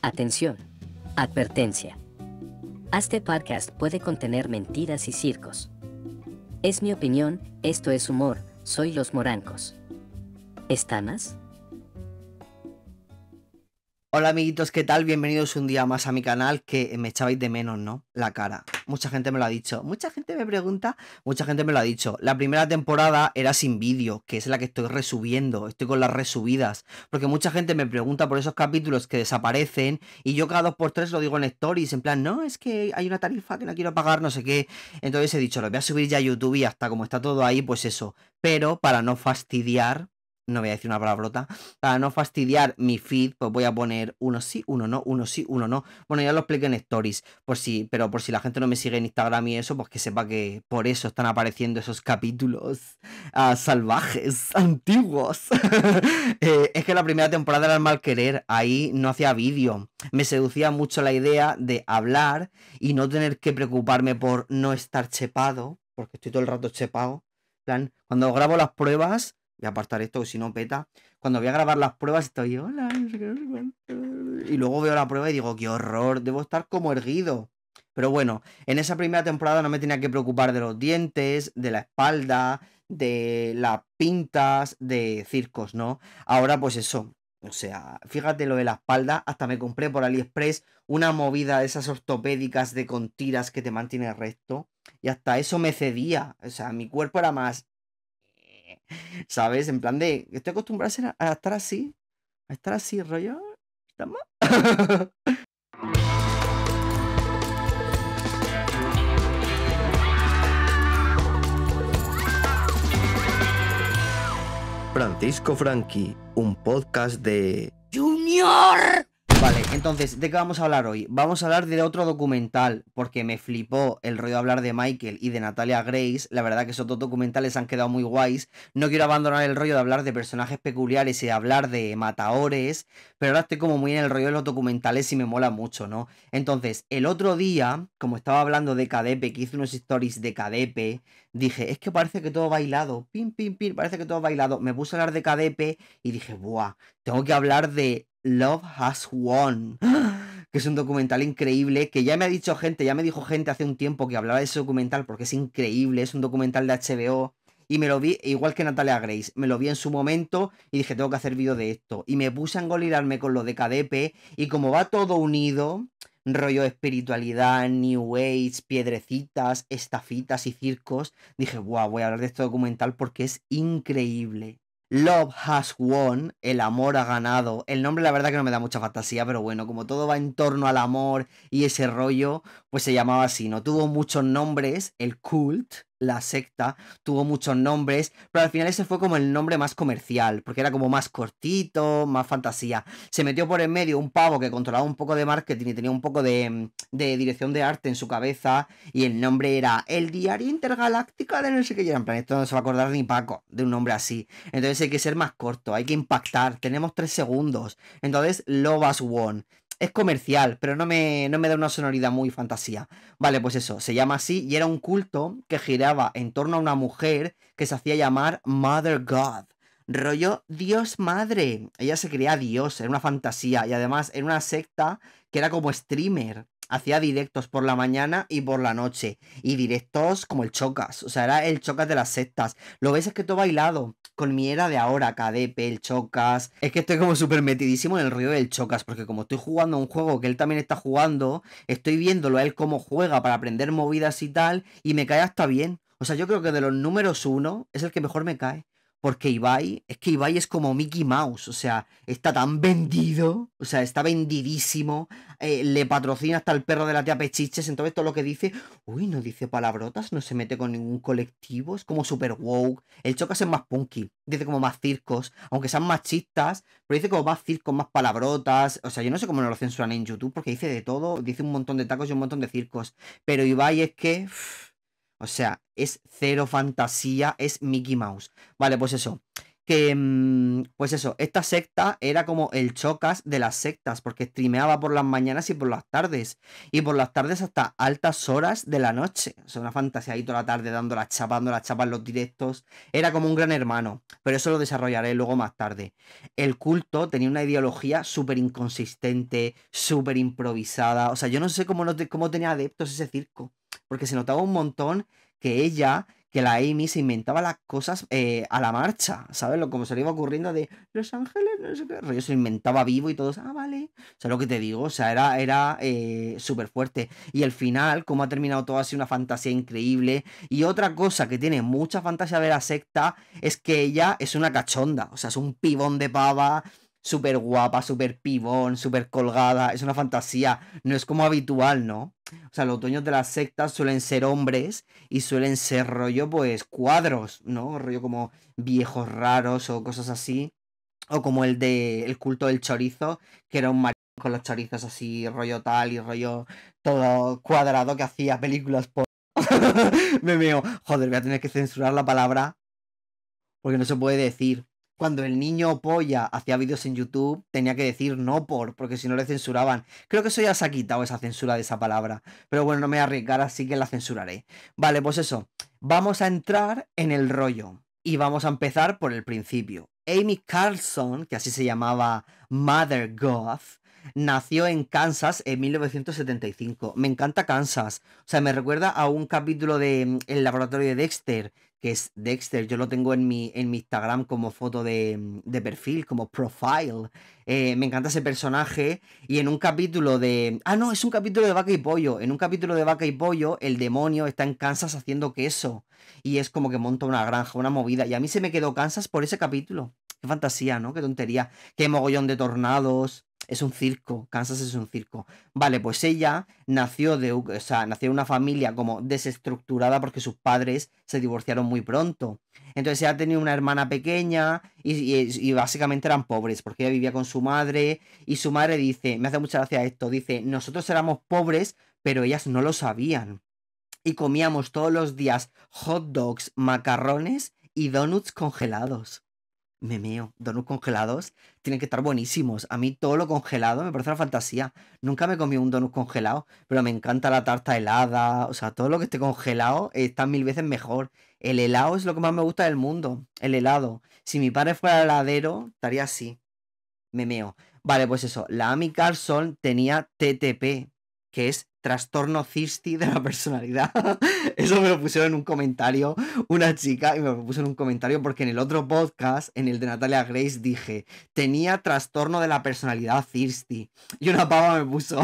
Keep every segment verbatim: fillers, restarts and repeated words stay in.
Atención. Advertencia. Este podcast puede contener mentiras y circos. Es mi opinión, esto es humor, soy Los Morancos. ¿Estamos? Hola amiguitos, ¿qué tal? Bienvenidos un día más a mi canal, que me echabais de menos, ¿no? La cara. Mucha gente me lo ha dicho, mucha gente me pregunta, mucha gente me lo ha dicho. La primera temporada era sin vídeo, que es la que estoy resubiendo, estoy con las resubidas. Porque mucha gente me pregunta por esos capítulos que desaparecen y yo cada dos por tres lo digo en stories, en plan, no, es que hay una tarifa que no quiero pagar, no sé qué. Entonces he dicho, lo voy a subir ya a YouTube y hasta como está todo ahí, pues eso. Pero para no fastidiar... no voy a decir una palabrota, para no fastidiar mi feed, pues voy a poner uno sí, uno no, uno sí, uno no. Bueno, ya lo expliqué en stories, por si, pero por si la gente no me sigue en Instagram y eso, pues que sepa que por eso están apareciendo esos capítulos uh, salvajes, antiguos. eh, es que la primera temporada era el mal querer, ahí no hacía vídeo. Me seducía mucho la idea de hablar y no tener que preocuparme por no estar chepado, porque estoy todo el rato chepado. Plan, cuando grabo las pruebas... voy a apartar esto, que si no peta. Cuando voy a grabar las pruebas estoy... hola. Y luego veo la prueba y digo, qué horror, debo estar como erguido. Pero bueno, en esa primera temporada no me tenía que preocupar de los dientes, de la espalda, de las pintas, de circos, ¿no? Ahora pues eso. O sea, fíjate lo de la espalda. Hasta me compré por AliExpress una movida de esas ortopédicas de con tiras que te mantiene recto. Y hasta eso me cedía. O sea, mi cuerpo era más... ¿sabes? En plan de... estoy acostumbrado a estar así. A estar así, rollo... ¿Estamos? Francisco Franqui, un podcast de... ¡Junior! Vale, entonces, ¿de qué vamos a hablar hoy? Vamos a hablar de otro documental, porque me flipó el rollo de hablar de Michael y de Natalia Grace. La verdad que esos dos documentales han quedado muy guays. No quiero abandonar el rollo de hablar de personajes peculiares y de hablar de mataores, pero ahora estoy como muy en el rollo de los documentales y me mola mucho, ¿no? Entonces, el otro día, como estaba hablando de K D P, que hice unos stories de K D P, dije, es que parece que todo bailado, pim, pim, pim, parece que todo bailado. Me puse a hablar de K D P y dije, buah, tengo que hablar de... Love Has Won, que es un documental increíble, que ya me ha dicho gente, ya me dijo gente hace un tiempo que hablaba de ese documental porque es increíble, es un documental de H B O y me lo vi, igual que Natalia Grace, me lo vi en su momento y dije, tengo que hacer vídeo de esto, y me puse a engolilarme con lo de K D P y como va todo unido, rollo espiritualidad, New Age, piedrecitas, estafitas y circos, dije, wow, voy a hablar de este documental porque es increíble. Love Has Won, el amor ha ganado. El nombre la verdad que no me da mucha fantasía, pero bueno, como todo va en torno al amor y ese rollo, pues se llamaba así, ¿no? Tuvo muchos nombres, el cult, la secta, tuvo muchos nombres, pero al final ese fue como el nombre más comercial, porque era como más cortito, más fantasía. Se metió por en medio un pavo que controlaba un poco de marketing y tenía un poco de, de dirección de arte en su cabeza, y el nombre era El Diario Intergaláctico de no sé qué, y era en plan, esto no se va a acordar ni Paco de un nombre así. Entonces hay que ser más corto, hay que impactar, tenemos tres segundos. Entonces, Love Has Won. Es comercial, pero no me, no me da una sonoridad muy fantasía. Vale, pues eso, se llama así y era un culto que giraba en torno a una mujer que se hacía llamar Mother God. Rollo Dios Madre. Ella se creía Dios, era una fantasía y además era una secta que era como streamer. Hacía directos por la mañana y por la noche. Y directos como el Chocas. O sea, era el Chocas de las sectas. Lo ves, es que todo bailado. Con mi era de ahora, K D P, el Chocas. Es que estoy como súper metidísimo en el rollo del Chocas. Porque como estoy jugando a un juego que él también está jugando, estoy viéndolo a él cómo juega para aprender movidas y tal. Y me cae hasta bien. O sea, yo creo que de los números uno es el que mejor me cae. Porque Ibai, es que Ibai es como Mickey Mouse, o sea, está tan vendido, o sea, está vendidísimo, eh, le patrocina hasta el perro de la tía Pechiches, entonces todo lo que dice, uy, no dice palabrotas, no se mete con ningún colectivo, es como super woke, el Chocas es más punky, dice como más circos, aunque sean machistas, pero dice como más circos, más palabrotas, o sea, yo no sé cómo no lo censuran en YouTube, porque dice de todo, dice un montón de tacos y un montón de circos, pero Ibai es que... Uff, o sea, es cero fantasía, es Mickey Mouse. Vale, pues eso. que, pues eso, esta secta era como el Chocas de las sectas, porque streameaba por las mañanas y por las tardes, y por las tardes hasta altas horas de la noche. O sea, una fantasía ahí toda la tarde, dando las chapas, dando las chapas en los directos. Era como un gran hermano, pero eso lo desarrollaré luego más tarde. El culto tenía una ideología súper inconsistente, súper improvisada. O sea, yo no sé cómo, no te, cómo tenía adeptos ese circo, porque se notaba un montón que ella... que la Amy se inventaba las cosas eh, a la marcha, ¿sabes? Lo, como se le iba ocurriendo de Los Ángeles, no sé qué rollo, se inventaba vivo y todos, ah, vale. O sea, lo que te digo, o sea, era, era eh, súper fuerte. Y el final, como ha terminado todo, ha sido una fantasía increíble. Y otra cosa que tiene mucha fantasía de la secta es que ella es una cachonda, o sea, es un pibón de pava, súper guapa, súper pibón, súper colgada. Es una fantasía, no es como habitual, ¿no? O sea, los dueños de las sectas suelen ser hombres y suelen ser rollo, pues, cuadros, ¿no? Rollo como viejos raros o cosas así. O como el de el culto del chorizo, que era un marido con los chorizos así, rollo tal y rollo todo cuadrado que hacía películas por... Me meo. Joder, voy a tener que censurar la palabra porque no se puede decir. Cuando el niño polla hacía vídeos en YouTube, tenía que decir no por, porque si no le censuraban. Creo que eso ya se ha quitado, esa censura de esa palabra. Pero bueno, no me voy a arriesgar, así que la censuraré. Vale, pues eso. Vamos a entrar en el rollo. Y vamos a empezar por el principio. Amy Carlson, que así se llamaba Mother God, nació en Kansas en mil novecientos setenta y cinco. Me encanta Kansas. O sea, me recuerda a un capítulo de El laboratorio de Dexter, que es Dexter, yo lo tengo en mi, en mi Instagram como foto de, de perfil, como profile. Eh, me encanta ese personaje. Y en un capítulo de... Ah, no, es un capítulo de Vaca y Pollo. En un capítulo de Vaca y Pollo, el demonio está en Kansas haciendo queso. Y es como que monta una granja, una movida. Y a mí se me quedó Kansas por ese capítulo. Qué fantasía, ¿no? Qué tontería. Qué mogollón de tornados. Es un circo, Kansas es un circo. Vale, pues ella nació de, o sea, nació de una familia como desestructurada porque sus padres se divorciaron muy pronto. Entonces ella tenía una hermana pequeña y, y, y básicamente eran pobres porque ella vivía con su madre y su madre dice, me hace mucha gracia esto, dice, nosotros éramos pobres pero ellas no lo sabían y comíamos todos los días hot dogs, macarrones y donuts congelados. Me meo, donuts congelados tienen que estar buenísimos. A mí todo lo congelado me parece una fantasía. Nunca me comí un donut congelado, pero me encanta la tarta helada. O sea, todo lo que esté congelado está mil veces mejor. El helado es lo que más me gusta del mundo. El helado. Si mi padre fuera heladero, estaría así. Me meo. Vale, pues eso. La Amy Carlson tenía T T P, que es trastorno cisti de la personalidad. Eso me lo pusieron en un comentario una chica y me lo puso en un comentario porque en el otro podcast, en el de Natalia Grace, dije, tenía trastorno de la personalidad cisti. Y una pava me puso,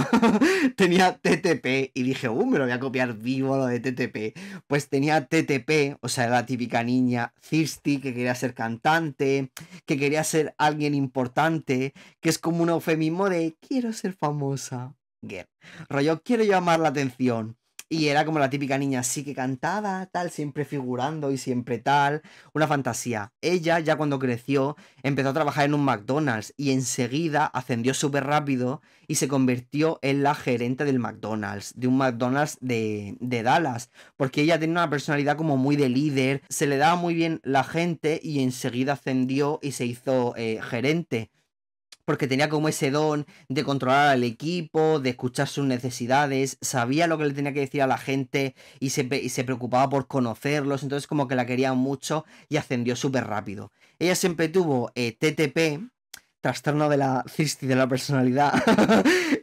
tenía T T P. Y dije, uh, me lo voy a copiar vivo lo de T T P. Pues tenía T T P, o sea, era la típica niña cisti que quería ser cantante, que quería ser alguien importante, que es como un eufemismo de quiero ser famosa. Girl. Rollo, quiero llamar la atención. Y era como la típica niña así que cantaba, tal, siempre figurando y siempre tal. Una fantasía. Ella, ya cuando creció, empezó a trabajar en un McDonald's y enseguida ascendió súper rápido y se convirtió en la gerente del McDonald's, de un McDonald's de, de Dallas. Porque ella tenía una personalidad como muy de líder, se le daba muy bien la gente y enseguida ascendió y se hizo eh, gerente. Porque tenía como ese don de controlar al equipo, de escuchar sus necesidades, sabía lo que le tenía que decir a la gente y se, y se preocupaba por conocerlos, entonces como que la querían mucho y ascendió súper rápido. Ella siempre tuvo eh, T T P, trastorno de la cisti de la personalidad,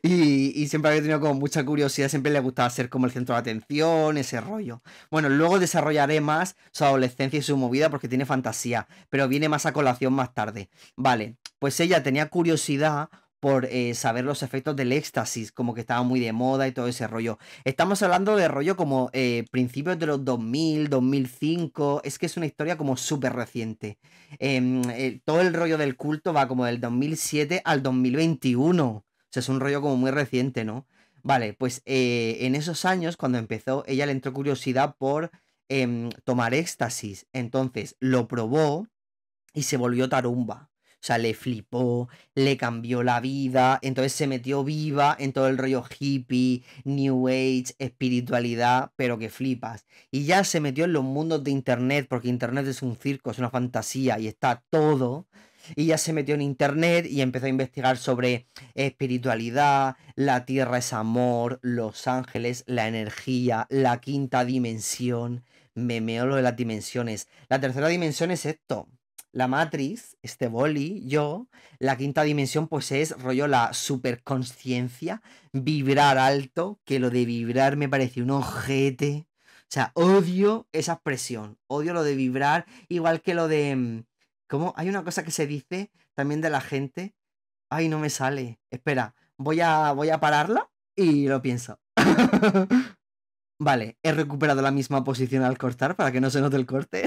y, y siempre había tenido como mucha curiosidad, siempre le gustaba ser como el centro de atención, ese rollo. Bueno, luego desarrollaré más su adolescencia y su movida porque tiene fantasía, pero viene más a colación más tarde. Vale, pues ella tenía curiosidad por eh, saber los efectos del éxtasis, como que estaba muy de moda y todo ese rollo. Estamos hablando de rollo como eh, principios de los dos mil, dos mil cinco, es que es una historia como súper reciente. Eh, eh, todo el rollo del culto va como del dos mil siete al dos mil veintiuno, o sea, es un rollo como muy reciente, ¿no? Vale, pues eh, en esos años, cuando empezó, ella le entró curiosidad por eh, tomar éxtasis, entonces lo probó y se volvió tarumba. O O sea, le flipó, le cambió la vida, entonces se metió viva en todo el rollo hippie, new age, espiritualidad, pero que flipas. Y ya se metió en los mundos de internet, porque internet es un circo, es una fantasía y está todo. Y ya se metió en internet y empezó a investigar sobre espiritualidad, la tierra es amor, los ángeles, la energía, la quinta dimensión. Me meo lo de las dimensiones. La tercera dimensión es esto. La matriz, este boli, yo. La quinta dimensión pues es rollo la superconsciencia. Vibrar alto, que lo de vibrar me parece un ojete. O sea, odio esa expresión. Odio lo de vibrar, igual que lo de... ¿Cómo? Hay una cosa que se dice también de la gente. Ay, no me sale. Espera, voy a, voy a pararla y lo pienso. Vale, he recuperado la misma posición al cortar para que no se note el corte.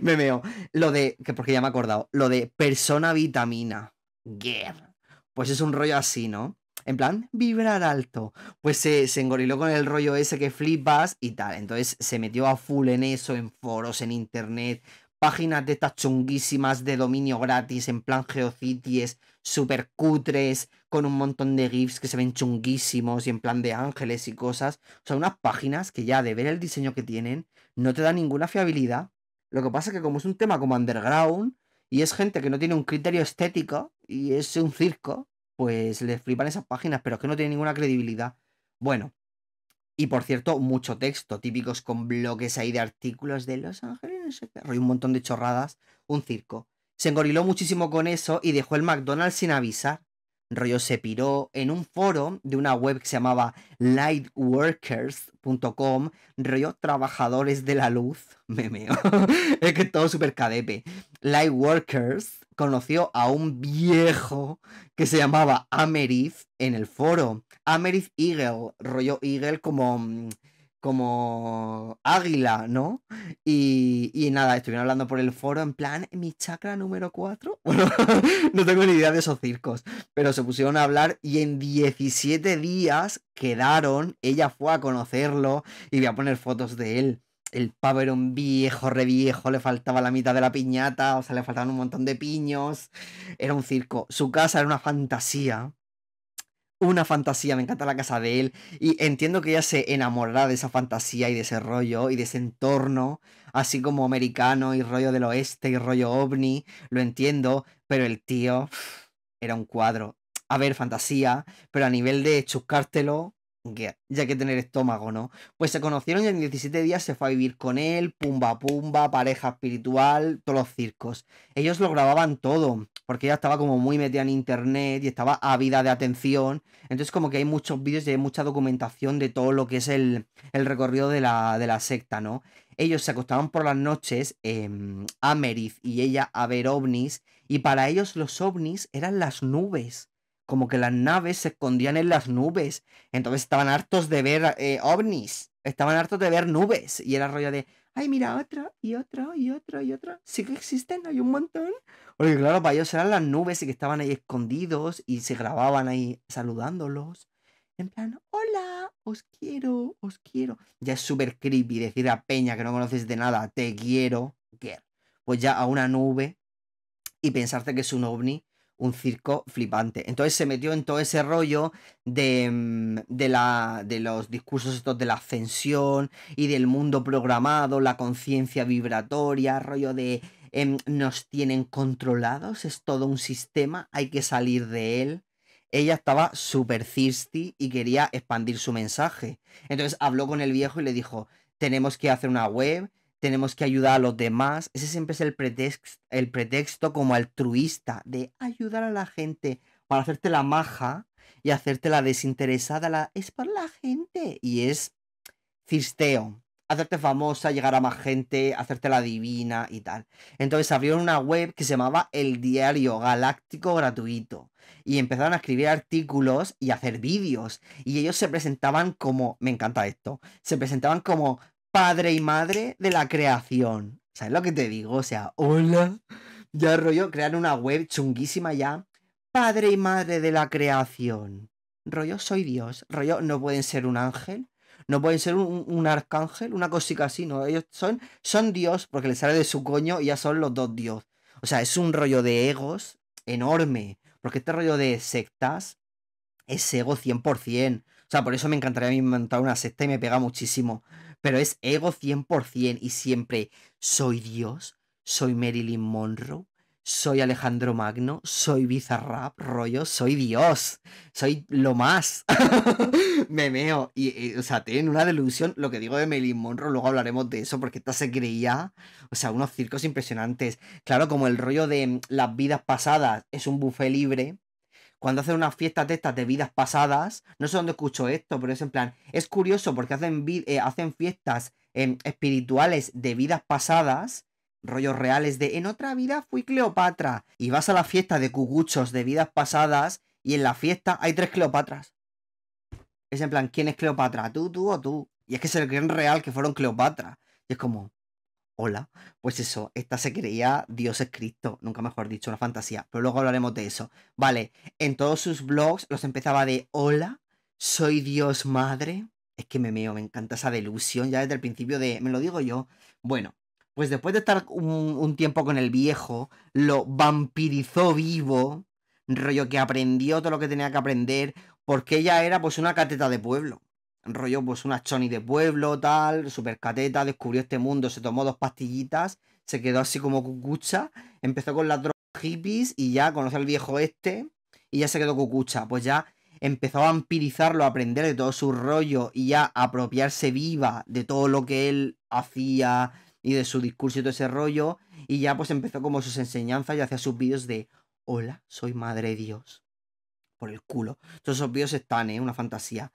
Me meo. Lo de, que porque ya me he acordado, lo de persona vitamina. Yeah. Pues es un rollo así, ¿no? En plan, vibrar alto. Pues se, se engoriló con el rollo ese que flipas y tal. Entonces se metió a full en eso, en foros, en internet... Páginas de estas chunguísimas de dominio gratis, en plan Geocities, super cutres, con un montón de GIFs que se ven chunguísimos y en plan de ángeles y cosas. O sea, unas páginas que ya de ver el diseño que tienen no te da ninguna fiabilidad. Lo que pasa es que como es un tema como underground y es gente que no tiene un criterio estético y es un circo, pues les flipan esas páginas, pero es que no tienen ninguna credibilidad. Bueno, y por cierto, mucho texto, típicos con bloques ahí de artículos de Los Ángeles. Hay un montón de chorradas, un circo. Se engoriló muchísimo con eso y dejó el McDonald's sin avisar. Rollo se piró en un foro de una web que se llamaba lightworkers punto com, rollo trabajadores de la luz, memeo. Es que todo súper cadepe. Lightworkers conoció a un viejo que se llamaba Amerith en el foro. Amerith Eagle, rollo Eagle como... como águila, ¿no? Y, y nada, estuvieron hablando por el foro en plan, mi chakra número cuatro. Bueno, no tengo ni idea de esos circos, pero se pusieron a hablar y en diecisiete días quedaron, ella fue a conocerlo y voy a poner fotos de él. El pavo era un viejo, re viejo, le faltaba la mitad de la piñata, o sea, le faltaban un montón de piños, era un circo. Su casa era una fantasía. Una fantasía, me encanta la casa de él y entiendo que ella se enamorará de esa fantasía y de ese rollo y de ese entorno, así como americano y rollo del oeste y rollo ovni, lo entiendo, pero el tío era un cuadro. A ver, fantasía, pero a nivel de chuscártelo, yeah, ya hay que tener estómago, ¿no? Pues se conocieron y en diecisiete días se fue a vivir con él, pumba pumba, pareja espiritual, todos los circos. Ellos lo grababan todo, porque ella estaba como muy metida en internet y estaba ávida de atención. Entonces como que hay muchos vídeos y hay mucha documentación de todo lo que es el, el recorrido de la, de la secta, ¿no? Ellos se acostaban por las noches, eh, Amerith y ella, a ver ovnis, y para ellos los ovnis eran las nubes. Como que las naves se escondían en las nubes. Entonces estaban hartos de ver eh, ovnis. Estaban hartos de ver nubes. Y era rollo de, ay, mira, otra, y otra, y otra, y otra. Sí que existen, hay un montón. Porque claro, para ellos eran las nubes y que estaban ahí escondidos y se grababan ahí saludándolos. En plan, hola, os quiero, os quiero. Ya es súper creepy decir a peña que no conoces de nada, te quiero, girl. Pues ya a una nube y pensarte que es un ovni. Un circo flipante. Entonces se metió en todo ese rollo de, de, la, de los discursos estos de la ascensión y del mundo programado, la conciencia vibratoria, rollo de eh, nos tienen controlados, es todo un sistema, hay que salir de él. Ella estaba súper thirsty y quería expandir su mensaje. Entonces habló con el viejo y le dijo, tenemos que hacer una web, tenemos que ayudar a los demás. Ese siempre es el pretexto, el pretexto como altruista de ayudar a la gente para hacerte la maja y hacerte la desinteresada. La... Es por la gente. Y es cirsteo. Hacerte famosa, llegar a más gente, hacerte la divina y tal. Entonces abrieron una web que se llamaba El Diario Galáctico Gratuito. Y empezaron a escribir artículos y a hacer vídeos. Y ellos se presentaban como... Me encanta esto. Se presentaban como... Padre y madre de la creación. ¿Sabes lo que te digo? O sea, hola. Ya rollo, crear una web chunguísima ya. Padre y madre de la creación. Rollo, soy Dios. Rollo, no pueden ser un ángel. No pueden ser un, un arcángel. Una cosita así, no. Ellos son, son Dios porque les sale de su coño y ya son los dos Dios. O sea, es un rollo de egos enorme, porque este rollo de sectas es ego cien por ciento. O sea, por eso me encantaría a mí montar una secta y me pega muchísimo. Pero es ego cien por ciento y siempre soy Dios, soy Marilyn Monroe, soy Alejandro Magno, soy Bizarrap, rollo, soy Dios, soy lo más. Me meo. Y, y, o sea, tienen una delusión. Lo que digo de Marilyn Monroe, luego hablaremos de eso, porque esta se creía, o sea, unos circos impresionantes. Claro, como el rollo de las vidas pasadas es un buffet libre. Cuando hacen unas fiestas de estas de vidas pasadas, no sé dónde escucho esto, pero es en plan, es curioso porque hacen, eh, hacen fiestas eh, espirituales de vidas pasadas, rollos reales de en otra vida fui Cleopatra, y vas a la fiesta de cucuchos de vidas pasadas y en la fiesta hay tres Cleopatras. Es en plan, ¿quién es Cleopatra? ¿Tú, tú o tú? Y es que se creen real que fueron Cleopatra. Y es como, hola, pues eso, esta se creía Dios es Cristo, nunca mejor dicho, una fantasía, pero luego hablaremos de eso. Vale, en todos sus vlogs los empezaba de hola, soy Dios Madre. Es que me meo, me encanta esa delusión ya desde el principio de, me lo digo yo. Bueno, pues después de estar un, un tiempo con el viejo, lo vampirizó vivo, rollo que aprendió todo lo que tenía que aprender, porque ella era pues una cateta de pueblo. Rollo, pues una choni de pueblo, tal, super cateta, descubrió este mundo, se tomó dos pastillitas, se quedó así como cucucha, empezó con las drogas hippies y ya conoció al viejo este y ya se quedó cucucha. Pues ya empezó a vampirizarlo, a aprender de todo su rollo y ya a apropiarse viva de todo lo que él hacía y de su discurso y todo ese rollo, y ya pues empezó como sus enseñanzas y hacía sus vídeos de hola, soy Madre Dios. Por el culo. Todos esos vídeos están, ¿eh? Una fantasía.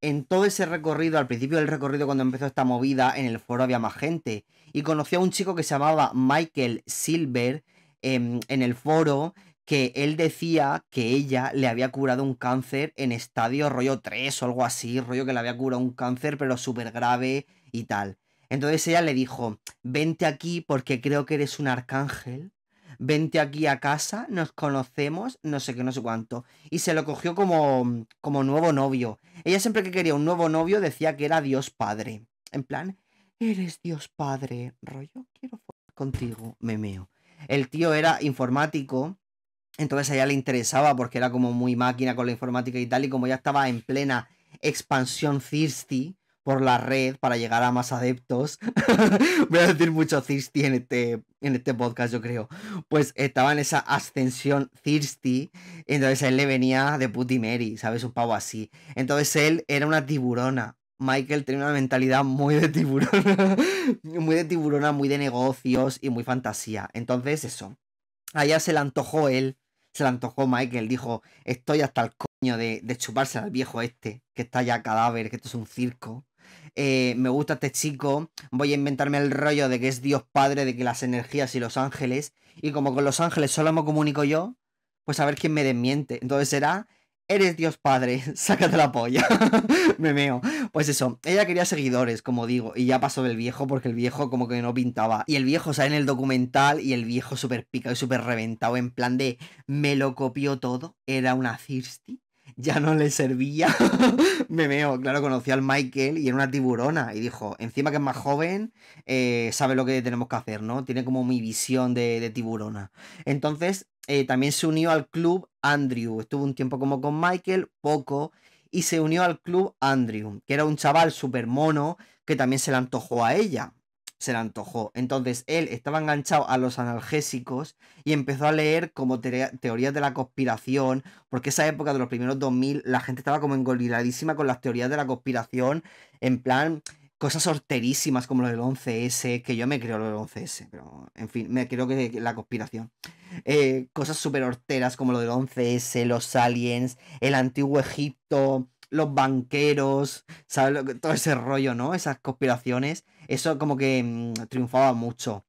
En todo ese recorrido, al principio del recorrido cuando empezó esta movida, en el foro había más gente. Y conocí a un chico que se llamaba Michael Silver en, en el foro, que él decía que ella le había curado un cáncer en estadio rollo tres o algo así, rollo que le había curado un cáncer pero súper grave y tal. Entonces ella le dijo, vente aquí porque creo que eres un arcángel, vente aquí a casa, nos conocemos, no sé qué, no sé cuánto. Y se lo cogió como, como nuevo novio. Ella siempre que quería un nuevo novio decía que era Dios Padre. En plan, eres Dios Padre, rollo, quiero follar contigo, me meo. El tío era informático, entonces a ella le interesaba porque era como muy máquina con la informática y tal, y como ella estaba en plena expansión thirsty por la red para llegar a más adeptos. Voy a decir mucho thirsty en este, en este podcast, yo creo. Pues estaba en esa ascensión thirsty, entonces él le venía de puti Mary, ¿sabes? Un pavo así. Entonces él era una tiburona. Michael tenía una mentalidad muy de tiburona, muy de tiburona, muy de negocios y muy fantasía. Entonces eso, allá se le antojó él, se le antojó Michael, dijo, estoy hasta el coño de, de chuparse al viejo este, que está ya cadáver, que esto es un circo. Eh, me gusta este chico, voy a inventarme el rollo de que es Dios Padre, de que las energías y los ángeles, y como con los ángeles solo me comunico yo, pues a ver quién me desmiente. Entonces será, eres Dios Padre, sácate la polla. Me meo. Pues eso, ella quería seguidores, como digo, y ya pasó del viejo porque el viejo como que no pintaba. Y el viejo sale en el documental y el viejo súper picado y súper reventado, en plan de me lo copió todo, era una thirsty. Ya no le servía. Me meo, claro, conocí al Michael y era una tiburona. Y dijo, encima que es más joven, eh, sabe lo que tenemos que hacer, ¿no? Tiene como mi visión de, de tiburona. Entonces, eh, también se unió al club Andrew. Estuvo un tiempo como con Michael, poco. Y se unió al club Andrew, que era un chaval súper mono que también se le antojó a ella. Se le antojó. Entonces, él estaba enganchado a los analgésicos y empezó a leer como te teorías de la conspiración, porque esa época de los primeros dos mil la gente estaba como engolidadísima con las teorías de la conspiración, en plan, cosas horterísimas como lo del once ese, que yo me creo lo del once ese, pero en fin, me creo que la conspiración. Eh, cosas súper horteras como lo del once ese, los aliens, el antiguo Egipto, los banqueros, ¿sabes? Todo ese rollo, ¿no? Esas conspiraciones, eso como que mmm, triunfaba mucho.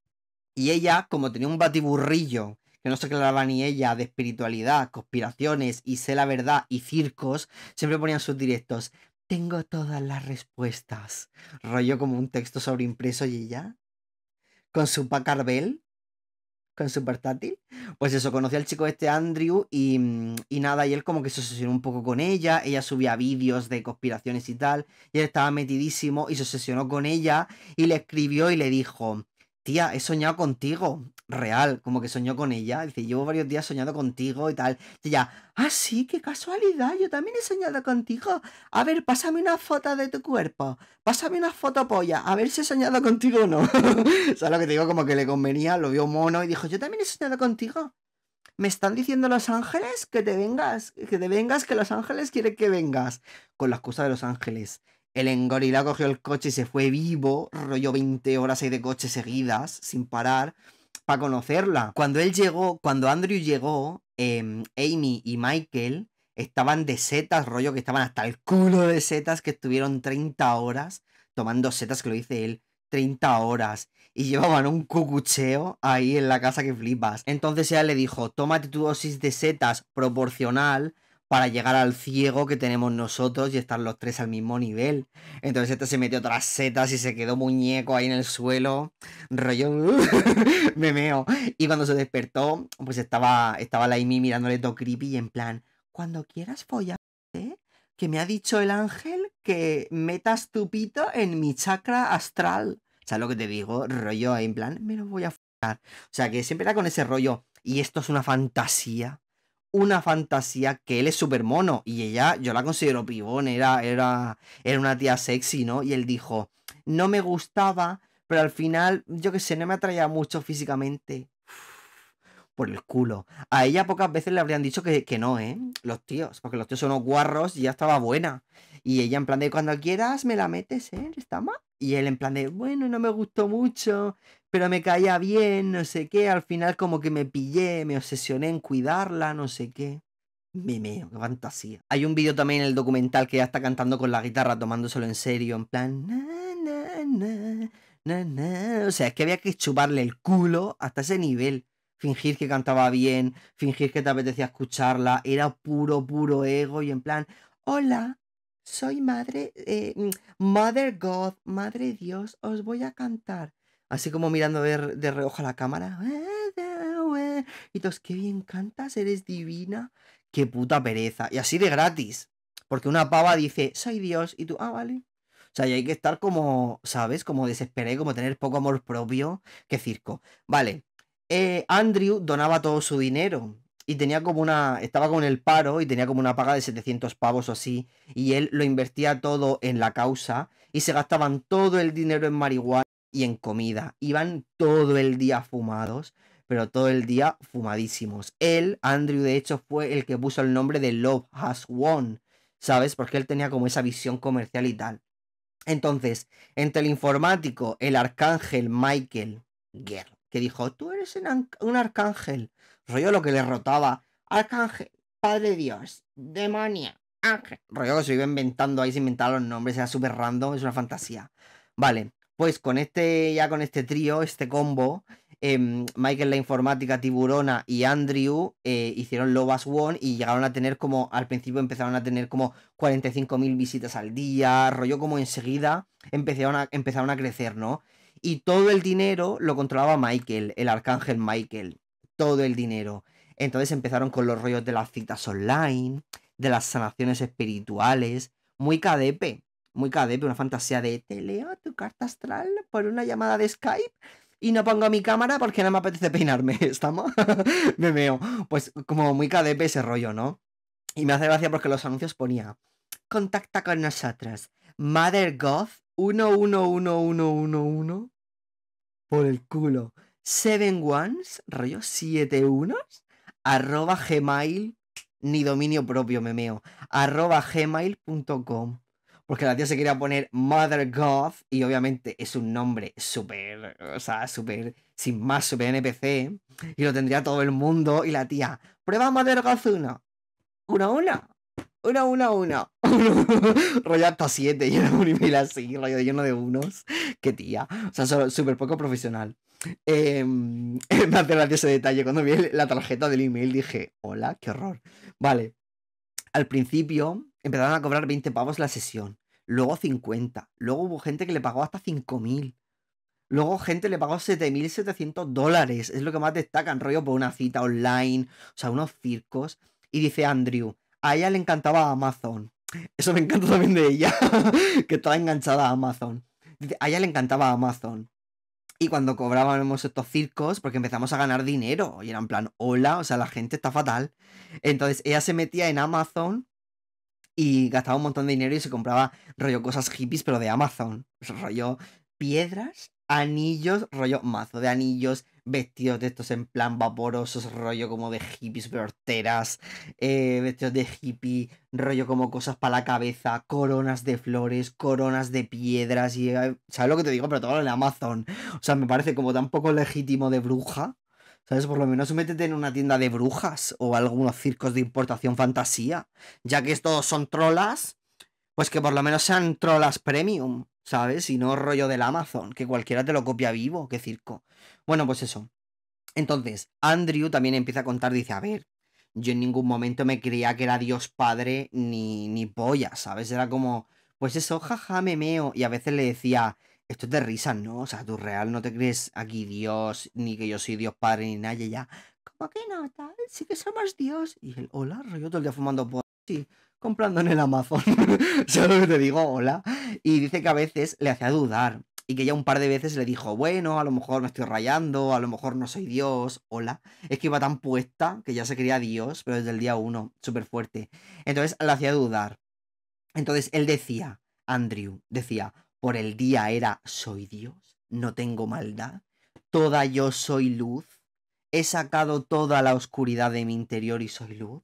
Y ella, como tenía un batiburrillo, que no se aclaraba ni ella, de espiritualidad, conspiraciones, y sé la verdad, y circos, siempre ponían sus directos, tengo todas las respuestas. Rollo como un texto sobreimpreso y ella, con su Pacarbel, con su portátil. Pues eso, conocí al chico este Andrew y, y nada, y él como que se obsesionó un poco con ella, ella subía vídeos de conspiraciones y tal, y él estaba metidísimo y se obsesionó con ella y le escribió y le dijo, tía, he soñado contigo, real, como que soñó con ella, dice, llevo varios días soñando contigo y tal, y ella, ah, sí, qué casualidad, yo también he soñado contigo, a ver, pásame una foto de tu cuerpo, pásame una foto polla, a ver si he soñado contigo o no, o sea, lo que te digo, como que le convenía, lo vio mono y dijo, yo también he soñado contigo, me están diciendo Los Ángeles que te vengas, que te vengas, que Los Ángeles quiere que vengas, con la excusa de Los Ángeles. El engorila cogió el coche y se fue vivo, rollo veinte horas ahí de coche seguidas, sin parar, para conocerla. Cuando él llegó, cuando Andrew llegó, eh, Amy y Michael estaban de setas, rollo que estaban hasta el culo de setas, que estuvieron treinta horas tomando setas, que lo dice él, treinta horas. Y llevaban un cucucheo ahí en la casa que flipas. Entonces ella le dijo, tómate tu dosis de setas proporcional para llegar al ciego que tenemos nosotros y estar los tres al mismo nivel. Entonces este se metió otras setas y se quedó muñeco ahí en el suelo, rollo, me meo. Y cuando se despertó, pues estaba, estaba la Amy mirándole todo creepy y en plan, cuando quieras follarte, que me ha dicho el ángel que metas tu pito en mi chakra astral. ¿Sabes lo que te digo? Rollo ahí en plan, me lo voy a follar. O sea, que siempre era con ese rollo, y esto es una fantasía, una fantasía, que él es súper mono y ella, yo la considero pibón, era, era, era una tía sexy, ¿no? Y él dijo, no me gustaba, pero al final, yo qué sé, no me atraía mucho físicamente. Por el culo. A ella pocas veces le habrían dicho que, que no, ¿eh? Los tíos, porque los tíos son unos guarros y ya estaba buena. Y ella en plan de, cuando quieras me la metes, ¿eh? ¿Está mal? Y él en plan de, bueno, no me gustó mucho, pero me caía bien, no sé qué. Al final como que me pillé, me obsesioné en cuidarla, no sé qué. Me meo, qué fantasía. Hay un vídeo también en el documental que ya está cantando con la guitarra, tomándoselo en serio, en plan, na, na, na, na, na. O sea, es que había que chuparle el culo hasta ese nivel. Fingir que cantaba bien, fingir que te apetecía escucharla, era puro, puro ego y en plan, hola, soy madre, eh, Mother God, Madre Dios, os voy a cantar. Así como mirando de, de reojo a la cámara. Y todos, qué bien cantas, eres divina. Qué puta pereza. Y así de gratis. Porque una pava dice, soy Dios, y tú, ah, vale. O sea, y hay que estar como, ¿sabes? Como desesperé, como tener poco amor propio. Qué circo. Vale. Eh, Andrew donaba todo su dinero y tenía como una, estaba con el paro y tenía como una paga de setecientos pavos o así, y él lo invertía todo en la causa y se gastaban todo el dinero en marihuana y en comida, iban todo el día fumados, pero todo el día fumadísimos. Él, Andrew, de hecho fue el que puso el nombre de Love Has Won, ¿sabes? Porque él tenía como esa visión comercial y tal. Entonces, entre el informático, el arcángel Michael Guerra, que dijo, tú eres un arcángel, rollo lo que le rotaba, arcángel, padre Dios, demonia, ángel, rollo que se iba inventando ahí, se inventaban los nombres, era súper random, es una fantasía. Vale, pues con este, ya con este trío, este combo, eh, Michael la informática, tiburona y Andrew eh, hicieron Love Has Won y llegaron a tener como, al principio empezaron a tener como cuarenta y cinco mil visitas al día, rollo como enseguida empezaron a, empezaron a crecer, ¿no? Y todo el dinero lo controlaba Michael, el arcángel Michael, todo el dinero. Entonces empezaron con los rollos de las citas online, de las sanaciones espirituales, muy K D P, muy K D P, una fantasía de te leo tu carta astral por una llamada de Skype y no pongo mi cámara porque no me apetece peinarme, ¿estamos? Me meo, pues como muy K D P ese rollo, ¿no? Y me hace gracia porque los anuncios ponía, contacta con nosotros, Mother God, uno uno uno uno uno uno por el culo, seven ones, rollo siete unos, arroba gmail, ni dominio propio, me meo, arroba gmail punto com, porque la tía se quería poner Mother God y obviamente es un nombre súper, o sea, súper, sin más, súper N P C, y lo tendría todo el mundo, y la tía, prueba Mother God uno uno uno. Uno, uno, uno. Rollo hasta siete. Y era un email así, rollo lleno de unos. Qué tía. O sea, súper poco profesional. Eh, me hace gracia ese detalle. Cuando vi la tarjeta del email dije, hola, qué horror. Vale. Al principio empezaron a cobrar veinte pavos la sesión. Luego cincuenta. Luego hubo gente que le pagó hasta cinco mil. Luego gente le pagó siete mil setecientos dólares. Es lo que más destacan, rollo por una cita online. O sea, unos circos. Y dice Andrew, a ella le encantaba Amazon. Eso me encanta también de ella, que estaba enganchada a Amazon. Dice, a ella le encantaba Amazon. Y cuando cobrábamos estos circos, porque empezamos a ganar dinero, y era en plan, hola, o sea, la gente está fatal. Entonces ella se metía en Amazon y gastaba un montón de dinero y se compraba rollo cosas hippies, pero de Amazon. O sea, rollo piedras, anillos, rollo mazo de anillos, vestidos de estos en plan vaporosos, rollo como de hippies, pero horteras, eh, vestidos de hippie, rollo como cosas para la cabeza, coronas de flores, coronas de piedras, y ¿sabes lo que te digo? Pero todo en Amazon. O sea, me parece como tan poco legítimo de bruja, ¿sabes? Por lo menos métete en una tienda de brujas o algunos circos de importación fantasía, ya que estos son trolas, pues que por lo menos sean trolas premium, ¿sabes? Y no rollo del Amazon, que cualquiera te lo copia vivo, qué circo. Bueno, pues eso. Entonces, Andrew también empieza a contar, dice, a ver, yo en ningún momento me creía que era Dios Padre ni, ni polla, ¿sabes? Era como, pues eso, jaja, me meo. Y a veces le decía, esto es de risas, ¿no? O sea, tú real no te crees aquí Dios, ni que yo soy Dios Padre, ni nada. Y ella, ¿cómo que no, tal? Sí que somos Dios. Y él, hola, rollo todo el día fumando por... Sí, comprando en el Amazon. ¿Sabes lo que te digo? Hola. Y dice que a veces le hacía dudar y que ya un par de veces le dijo, bueno, a lo mejor me estoy rayando, a lo mejor no soy Dios, hola. Es que iba tan puesta que ya se creía Dios, pero desde el día uno, súper fuerte. Entonces le hacía dudar. Entonces él decía, Andrew, decía, por el día era, soy Dios, no tengo maldad, toda yo soy luz, he sacado toda la oscuridad de mi interior y soy luz,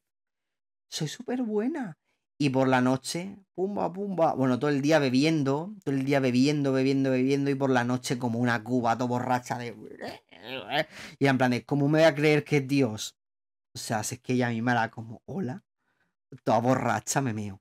soy súper buena. Y por la noche, pumba, pumba, bueno, todo el día bebiendo, todo el día bebiendo, bebiendo, bebiendo, y por la noche como una cuba, todo borracha de... Y en plan de, ¿cómo me voy a creer que es Dios? O sea, si es que ella misma era como, hola, toda borracha, me meo.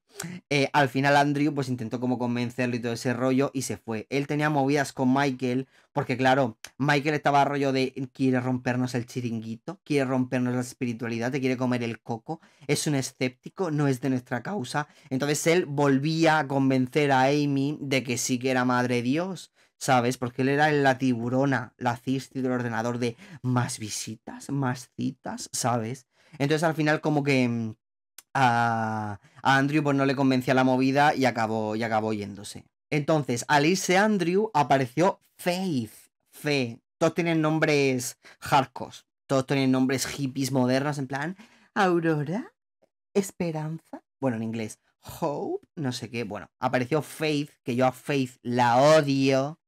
Eh, al final Andrew pues intentó como convencerlo y todo ese rollo y se fue. Él tenía movidas con Michael, porque claro, Michael estaba rollo de, quiere rompernos el chiringuito, quiere rompernos la espiritualidad, te quiere comer el coco, es un escéptico, no es de nuestra causa. Entonces él volvía a convencer a Amy de que sí que era madre Dios, ¿sabes? Porque él era la tiburona, la cisti del ordenador de más visitas, más citas, ¿sabes? Entonces al final como que... A, a Andrew pues no le convencía la movida y acabó, y acabó yéndose. Entonces, al irse Andrew, apareció Faith. Fe. Todos tienen nombres hardcores. Todos tienen nombres hippies modernos, en plan Aurora, Esperanza, bueno, en inglés, Hope, no sé qué. Bueno, apareció Faith, que yo a Faith la odio.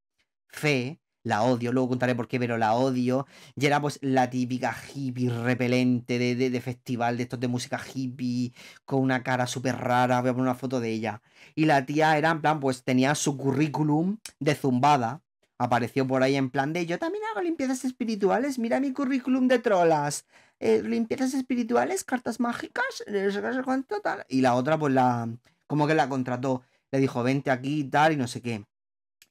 Fe, la odio, luego contaré por qué, pero la odio. Y era pues la típica hippie repelente de, de, de festival de estos de música hippie, con una cara súper rara. Voy a poner una foto de ella. Y la tía era en plan, pues tenía su currículum de zumbada. Apareció por ahí en plan de, yo también hago limpiezas espirituales, mira mi currículum de trolas. Eh, limpiezas espirituales, cartas mágicas, no sé cuánto, tal. Y la otra pues la, como que la contrató. Le dijo, vente aquí y tal y no sé qué.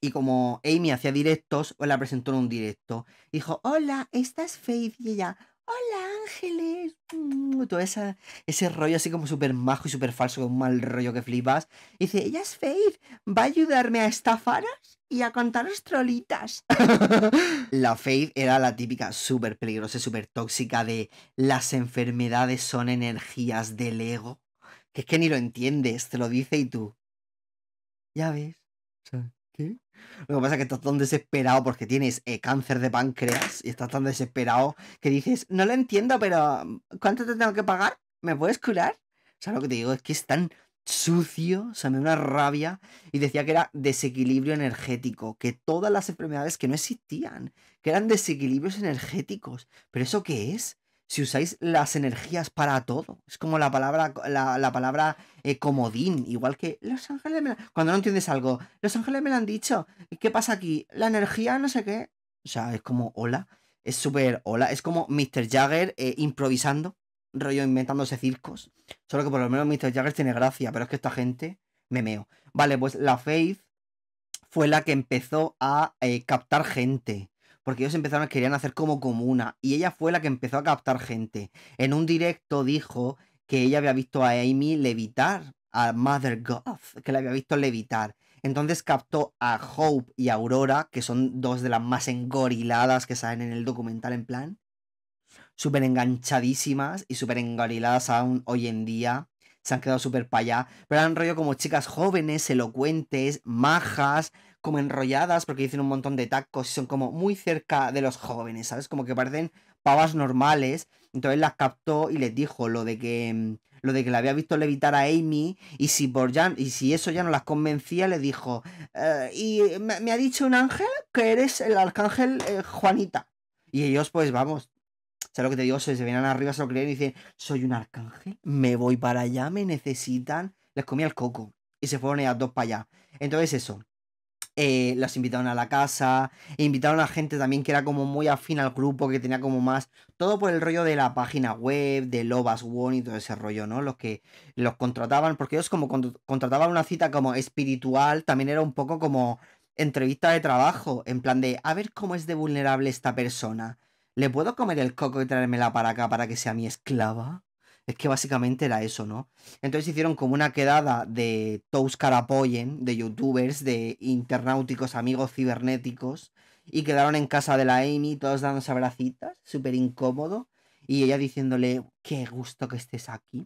Y como Amy hacía directos, pues la presentó en un directo. Dijo, hola, esta es Faith. Y ella, hola, ángeles. Mm, todo esa, ese rollo así como súper majo y súper falso, con un mal rollo que flipas. Y dice, ella es Faith, va a ayudarme a estafaros y a contaros trolitas. La Faith era la típica súper peligrosa, súper tóxica de las enfermedades son energías del ego. Que es que ni lo entiendes, te lo dice y tú, ya ves, ¿sabes? ¿Qué? Lo que pasa es que estás tan desesperado porque tienes eh, cáncer de páncreas y estás tan desesperado que dices, no lo entiendo, pero ¿cuánto te tengo que pagar? ¿Me puedes curar? O sea, lo que te digo es que es tan sucio, o sea, me da una rabia. Y decía que era desequilibrio energético, que todas las enfermedades que no existían, que eran desequilibrios energéticos. ¿Pero eso qué es? Si usáis las energías para todo. Es como la palabra, la, la palabra eh, comodín. Igual que los ángeles me la... Cuando no entiendes algo, los ángeles me lo han dicho. ¿Qué pasa aquí? La energía, no sé qué. O sea, es como hola. Es súper hola. Es como mister Jagger eh, improvisando. Rollo inventándose circos. Solo que por lo menos mister Jagger tiene gracia. Pero es que esta gente me meo. Vale, pues la Faith fue la que empezó a eh, captar gente. Porque ellos empezaron, querían hacer como comuna. Y ella fue la que empezó a captar gente. En un directo dijo que ella había visto a Amy levitar. A Mother God, que la había visto levitar. Entonces captó a Hope y a Aurora, que son dos de las más engoriladas que salen en el documental, en plan. Súper enganchadísimas y súper engoriladas aún hoy en día. se han quedado súper para allá, pero han rollo como chicas jóvenes, elocuentes, majas, como enrolladas, porque dicen un montón de tacos y son como muy cerca de los jóvenes, ¿sabes? Como que parecen pavas normales. Entonces las captó y les dijo lo de que lo de que la había visto levitar a Amy, y si por ya, y si eso ya no las convencía, le dijo, eh, y me, me ha dicho un ángel que eres el arcángel eh, Juanita. Y ellos, pues vamos, ¿sabes lo que te digo? Se, se vienen arriba, se lo creen y dicen, soy un arcángel, me voy para allá, me necesitan. Les comía el coco y se fueron ellas dos para allá. Entonces eso. Eh, las invitaron a la casa, e invitaron a gente también que era como muy afín al grupo, que tenía como más, todo por el rollo de la página web, de Love Has Won y todo ese rollo, ¿no? Los que los contrataban, porque ellos como cont contrataban una cita como espiritual, también era un poco como entrevista de trabajo, en plan de, a ver cómo es de vulnerable esta persona, ¿le puedo comer el coco y traérmela para acá para que sea mi esclava? Es que básicamente era eso, ¿no? Entonces hicieron como una quedada de tous carapoyen, de youtubers, de internauticos, amigos cibernéticos, y quedaron en casa de la Amy, todos dándose abracitas, súper incómodo, y ella diciéndole, qué gusto que estés aquí,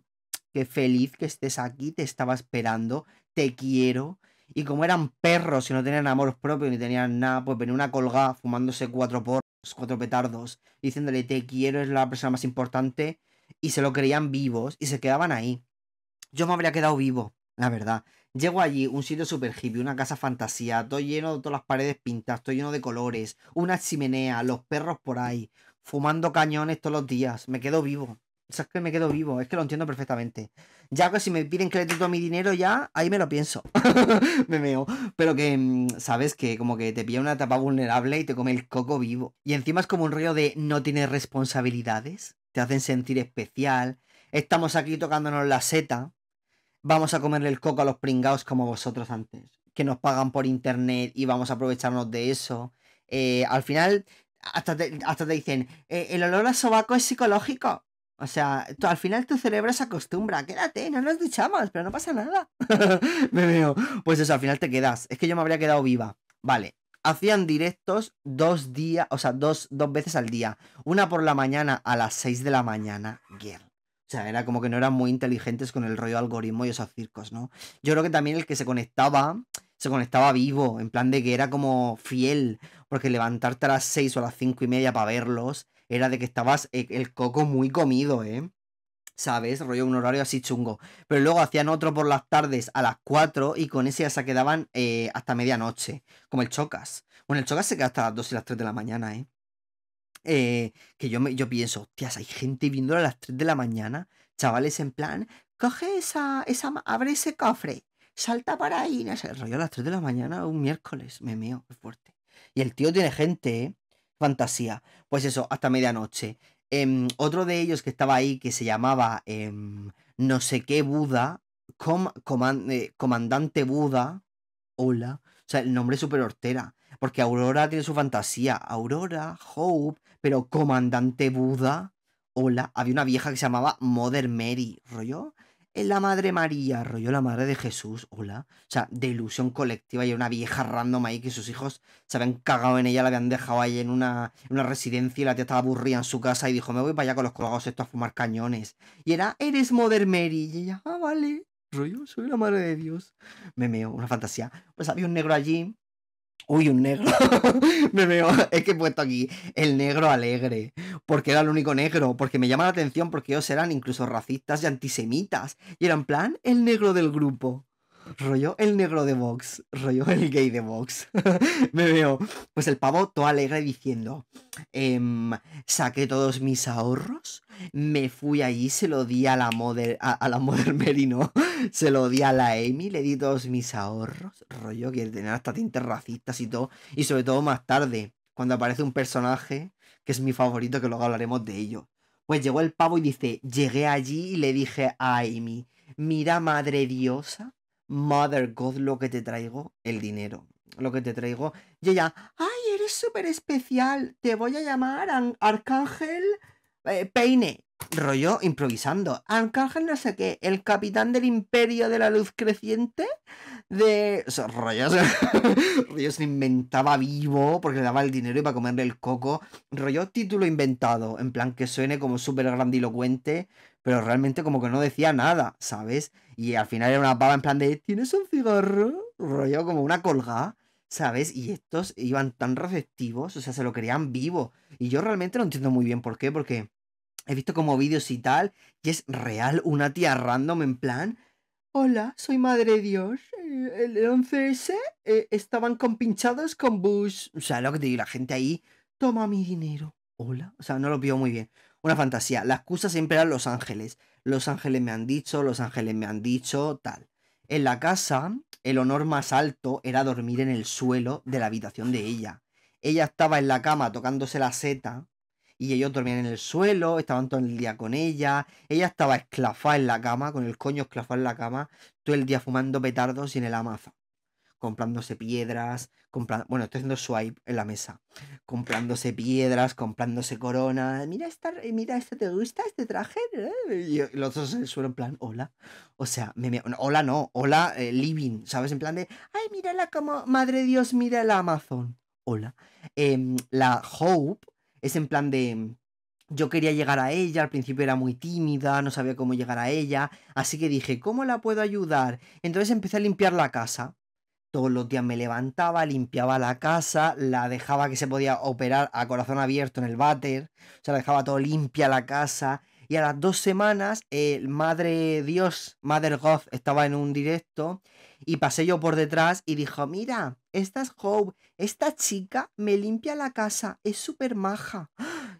qué feliz que estés aquí, te estaba esperando, te quiero. Y como eran perros y no tenían amor propio ni tenían nada, pues venía una colgada fumándose cuatro porros, cuatro petardos, diciéndole, te quiero, es la persona más importante. Y se lo creían vivos y se quedaban ahí. Yo me habría quedado vivo, la verdad. Llego allí, un sitio super hippie, una casa fantasía, todo lleno de todas las paredes pintadas, todo lleno de colores, una chimenea, los perros por ahí, fumando cañones todos los días. Me quedo vivo. O sea, es que me quedo vivo, es que lo entiendo perfectamente. Ya que si me piden crédito a mi dinero, ya ahí me lo pienso. Me meo. Pero que, ¿sabes? Que como que te pilla una etapa vulnerable y te come el coco vivo. Y encima es como un rollo de no tienes responsabilidades. Te hacen sentir especial. Estamos aquí tocándonos la seta. Vamos a comerle el coco a los pringaos como vosotros antes, que nos pagan por internet y vamos a aprovecharnos de eso. Eh, al final, hasta te, hasta te dicen, eh, el olor a sobaco es psicológico. O sea, tú, al final tu cerebro se acostumbra. Quédate, no nos duchamos, pero no pasa nada. Me veo. Pues eso, al final te quedas. Es que yo me habría quedado viva. Vale. Hacían directos dos días, o sea, dos, dos veces al día. Una por la mañana a las seis de la mañana, girl. O sea, era como que no eran muy inteligentes con el rollo algoritmo y esos circos, ¿no? Yo creo que también el que se conectaba, se conectaba vivo, en plan de que era como fiel, porque levantarte a las seis o a las cinco y media para verlos, era de que estabas el coco muy comido, ¿eh? ¿Sabes? Rollo un horario así chungo. Pero luego hacían otro por las tardes a las cuatro y con ese ya se quedaban eh, hasta medianoche. Como el Chocas. Bueno, el Chocas se queda hasta las dos y las tres de la mañana, ¿eh? eh que yo, me, yo pienso, hostias, hay gente viéndolo a las tres de la mañana. Chavales, en plan, coge esa, esa abre ese cofre, salta para ahí. No sé, rollo a las tres de la mañana un miércoles. Me meo, qué fuerte. Y el tío tiene gente, ¿eh? Fantasía. Pues eso, hasta medianoche. Um, otro de ellos que estaba ahí, que se llamaba um, no sé qué Buda, com, coman, eh, comandante Buda, hola, o sea, el nombre es súper hortera, porque Aurora tiene su fantasía, Aurora, Hope, pero comandante Buda, hola. Había una vieja que se llamaba Mother Mary, rollo, la madre María, rollo, la madre de Jesús, hola, o sea, delusión colectiva. Y una vieja random ahí que sus hijos se habían cagado en ella, la habían dejado ahí en una, en una residencia y la tía estaba aburrida en su casa y dijo, me voy para allá con los colgados estos a fumar cañones. Y era, eres Mother Mary, y ella, ah, vale, rollo, soy la madre de Dios. Me meo, una fantasía. Pues había un negro allí. Uy, un negro. Me veo. Es que he puesto aquí el negro alegre, porque era el único negro, porque me llama la atención, porque ellos eran incluso racistas y antisemitas, y eran en plan el negro del grupo, rollo el negro de Vox, rollo el gay de Vox. Me veo. Pues el pavo todo alegre diciendo, ehm, saqué todos mis ahorros, me fui allí, se lo di a la Mother, a, a la Mother Mary, no, se lo di a la Amy, le di todos mis ahorros, rollo que tenían hasta tintes racistas y todo. Y sobre todo más tarde, cuando aparece un personaje que es mi favorito, que luego hablaremos de ello. Pues llegó el pavo y dice, llegué allí y le dije a Amy, mira madre diosa, Mother God, lo que te traigo, el dinero, lo que te traigo. Y ella, ay, eres súper especial, te voy a llamar Arcángel eh, Peine. rollo improvisando. Arcángel no sé qué, el capitán del imperio de la luz creciente de... O sea, rollo, rollo se inventaba vivo porque le daba el dinero y para comerle el coco. Rollo título inventado, en plan que suene como súper grandilocuente, pero realmente como que no decía nada, ¿sabes? Y al final era una pava en plan de ¿tienes un cigarro? Rollo como una colgada, ¿sabes? Y estos iban tan receptivos, o sea, se lo querían vivo. Y yo realmente no entiendo muy bien por qué, porque he visto como vídeos y tal, y es real una tía random en plan... Hola, soy Madre Dios, el once ese eh, estaban compinchados con Bush. O sea, lo que te digo, la gente ahí, toma mi dinero. Hola, o sea, no lo vio muy bien. Una fantasía, la excusa siempre era Los Ángeles. Los Ángeles me han dicho, Los Ángeles me han dicho, tal. En la casa, el honor más alto era dormir en el suelo de la habitación de ella. Ella estaba en la cama tocándose la seta... Y ellos dormían en el suelo, estaban todo el día con ella. Ella estaba esclafada en la cama, con el coño esclafado en la cama, todo el día fumando petardos y en el Amazon. Comprándose piedras, comprando... Bueno, estoy haciendo swipe en la mesa. Comprándose piedras, comprándose coronas. Mira, esta, mira, este te gusta, este traje. Y los dos en el suelo en plan, hola. O sea, me, me, hola no, hola eh, living, ¿sabes? En plan de, ay, mírala como, madre Dios, mira el Amazon. Hola. Eh, la Hope... Es en plan de... Yo quería llegar a ella, al principio era muy tímida, no sabía cómo llegar a ella, así que dije, ¿cómo la puedo ayudar? Entonces empecé a limpiar la casa. Todos los días me levantaba, limpiaba la casa, la dejaba que se podía operar a corazón abierto en el váter, o sea, la dejaba todo limpia la casa. Y a las dos semanas, el eh, Madre Dios, Mother God, estaba en un directo... Y pasé yo por detrás y dijo, mira, esta es Hope, esta chica me limpia la casa, es súper maja.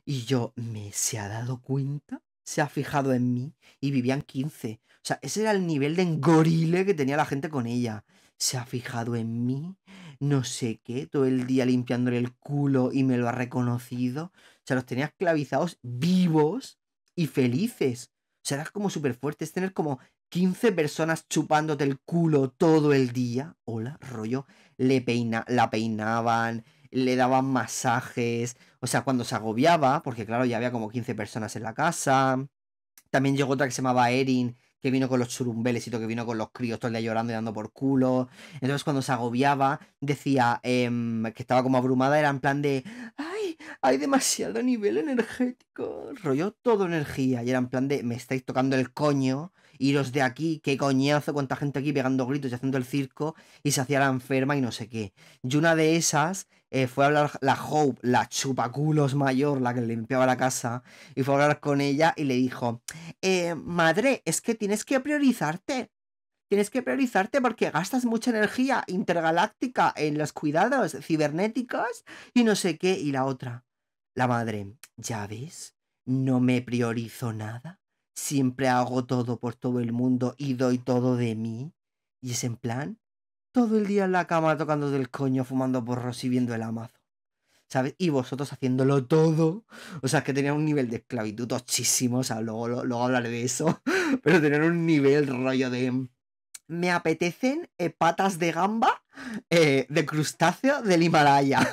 Y yo, ¿me se ha dado cuenta? Se ha fijado en mí y vivían quince. O sea, ese era el nivel de engorile que tenía la gente con ella. Se ha fijado en mí, no sé qué, todo el día limpiándole el culo y me lo ha reconocido. O sea, los tenía esclavizados vivos y felices. O sea, era como súper fuerte, es tener como... quince personas chupándote el culo todo el día. Hola, rollo. Le peina, la peinaban, le daban masajes. O sea, cuando se agobiaba, porque claro, ya había como quince personas en la casa. También llegó otra que se llamaba Erin, que vino con los churumbeles y todo, que vino con los críos todo el día llorando y dando por culo. Entonces cuando se agobiaba, decía eh, que estaba como abrumada, era en plan de... ¡Ay! Hay demasiado nivel energético. Rollo todo energía. Y era en plan de... Me estáis tocando el coño... Iros de aquí, qué coñazo, cuánta gente aquí pegando gritos y haciendo el circo y se hacía la enferma y no sé qué. Y una de esas eh, fue a hablar la Hope, la chupaculos mayor, la que limpiaba la casa, y fue a hablar con ella y le dijo, eh, madre, es que tienes que priorizarte. Tienes que priorizarte porque gastas mucha energía intergaláctica en los cuidados cibernéticos y no sé qué. Y la otra, la madre, ya ves, no me priorizo nada. Siempre hago todo por todo el mundo y doy todo de mí. Y es en plan, todo el día en la cama tocando del coño, fumando porros y viendo el Amazon. ¿Sabes? Y vosotros haciéndolo todo. O sea, es que tenía un nivel de esclavitud tochísimo. O sea, luego, luego hablaré de eso. Pero tener un nivel rollo de... Me apetecen eh, patas de gamba eh, de crustáceo del Himalaya.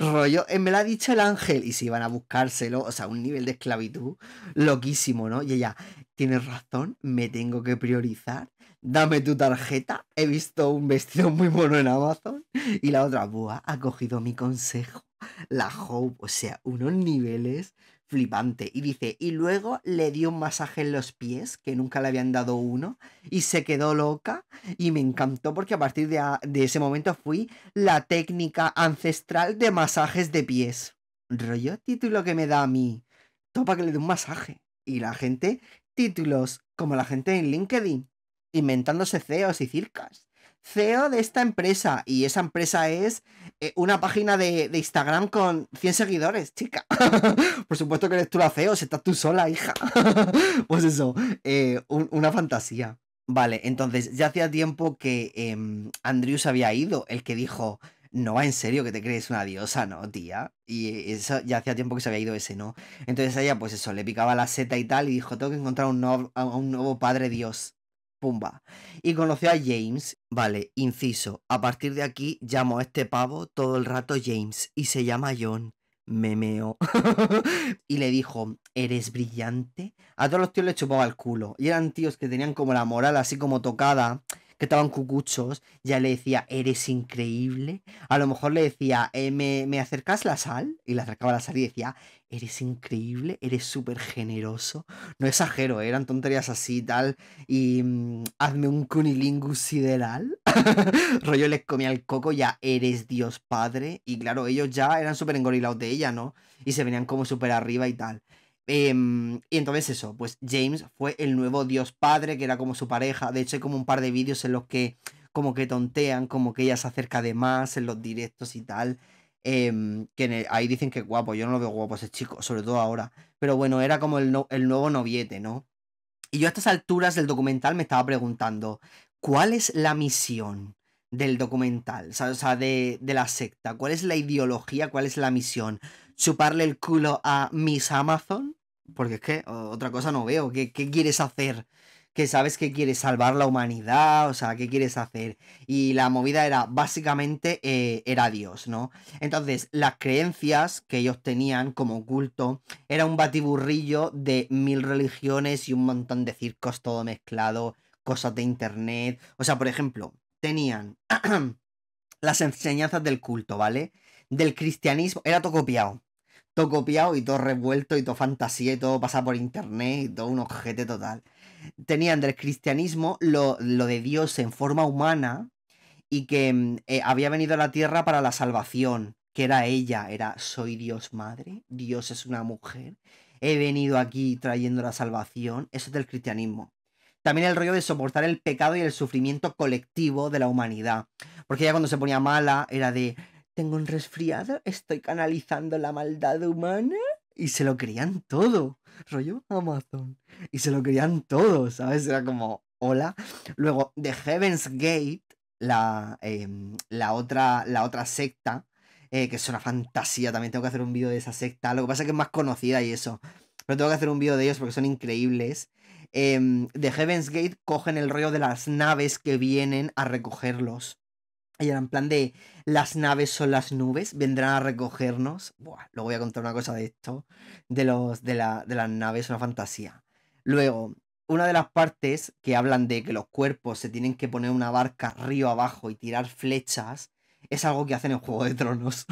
Rollo, eh, me lo ha dicho el ángel. Y se iban a buscárselo. O sea, un nivel de esclavitud loquísimo, ¿no? Y ella, tienes razón, me tengo que priorizar. Dame tu tarjeta. He visto un vestido muy mono en Amazon. Y la otra, buah, ha cogido mi consejo. La Hope, o sea, unos niveles... flipante. Y dice, y luego le di un masaje en los pies, que nunca le habían dado uno, y se quedó loca, y me encantó porque a partir de, a, de ese momento fui la técnica ancestral de masajes de pies. Rollo título que me da a mí. Topa que le dé un masaje. Y la gente, títulos, como la gente en LinkedIn, inventándose C E Os y circas. C E O de esta empresa, y esa empresa es eh, una página de, de Instagram con cien seguidores, chica. Por supuesto que eres tú la C E O, si estás tú sola, hija. Pues eso, eh, un, una fantasía. Vale, entonces ya hacía tiempo que eh, Andrew se había ido, el que dijo, no va en serio que te crees una diosa, ¿no, tía? Y eso ya hacía tiempo que se había ido ese, ¿no? Entonces ella, pues eso, le picaba la seta y tal, y dijo, tengo que encontrar un no- a un nuevo padre Dios. Pumba. Y conoció a James. Vale, inciso. A partir de aquí llamo a este pavo todo el rato James. Y se llama John. me meo. Y le dijo, eres brillante. A todos los tíos les chupaba el culo. Y eran tíos que tenían como la moral así como tocada, que estaban cucuchos. Ya le decía, eres increíble. A lo mejor le decía, eh, ¿me, ¿me acercas la sal? Y le acercaba la sal y decía, eres increíble, eres súper generoso. No exagero, ¿eh? Eran tonterías así y tal. Y mm, hazme un cunilingus sideral. Rollo les comía el coco, ya eres Dios Padre. Y claro, ellos ya eran súper engorilados de ella, ¿no? Y se venían como súper arriba y tal. Eh, y entonces eso, pues James fue el nuevo Dios Padre, que era como su pareja. De hecho hay como un par de vídeos en los que como que tontean, como que ella se acerca de más en los directos y tal. Eh, que el, ahí dicen que es guapo, yo no lo veo guapo ese chico, sobre todo ahora. Pero bueno, era como el, no, el nuevo noviete, ¿no? Y yo a estas alturas del documental me estaba preguntando, ¿cuál es la misión del documental? O sea, o sea de, de la secta, ¿cuál es la ideología? ¿Cuál es la misión? ¿Chuparle el culo a Miss Amazon? Porque es que otra cosa no veo. ¿Qué, qué quieres hacer? Que sabes que quieres salvar la humanidad. O sea, ¿qué quieres hacer? Y la movida era, básicamente, eh, era Dios, ¿no? Entonces, las creencias que ellos tenían como culto era un batiburrillo de mil religiones y un montón de circos todo mezclado, cosas de internet. O sea, por ejemplo, tenían las enseñanzas del culto, ¿vale? Del cristianismo. Era todo copiado. Todo copiado y todo revuelto y todo fantasía y todo pasado por internet y todo un ojete total. Tenían del cristianismo lo, lo de Dios en forma humana y que eh, había venido a la tierra para la salvación, que era ella, era soy Dios madre, Dios es una mujer, he venido aquí trayendo la salvación, eso es del cristianismo. También el rollo de soportar el pecado y el sufrimiento colectivo de la humanidad, porque ella cuando se ponía mala era de... tengo un resfriado, estoy canalizando la maldad humana. Y se lo creían todo. Rollo Amazon. Y se lo creían todo, ¿sabes? Era como, hola. Luego, The Heaven's Gate, la, eh, la, otra, la otra secta, eh, que es una fantasía. También tengo que hacer un vídeo de esa secta. Lo que pasa es que es más conocida y eso. Pero tengo que hacer un vídeo de ellos porque son increíbles. Eh, The Heaven's Gate cogen el rollo de las naves que vienen a recogerlos. Y era en plan de, las naves son las nubes, vendrán a recogernos. Buah, luego voy a contar una cosa de esto, de, los, de, la, de las naves, una fantasía. Luego, una de las partes que hablan de que los cuerpos se tienen que poner una barca río abajo y tirar flechas, es algo que hacen en Juego de Tronos.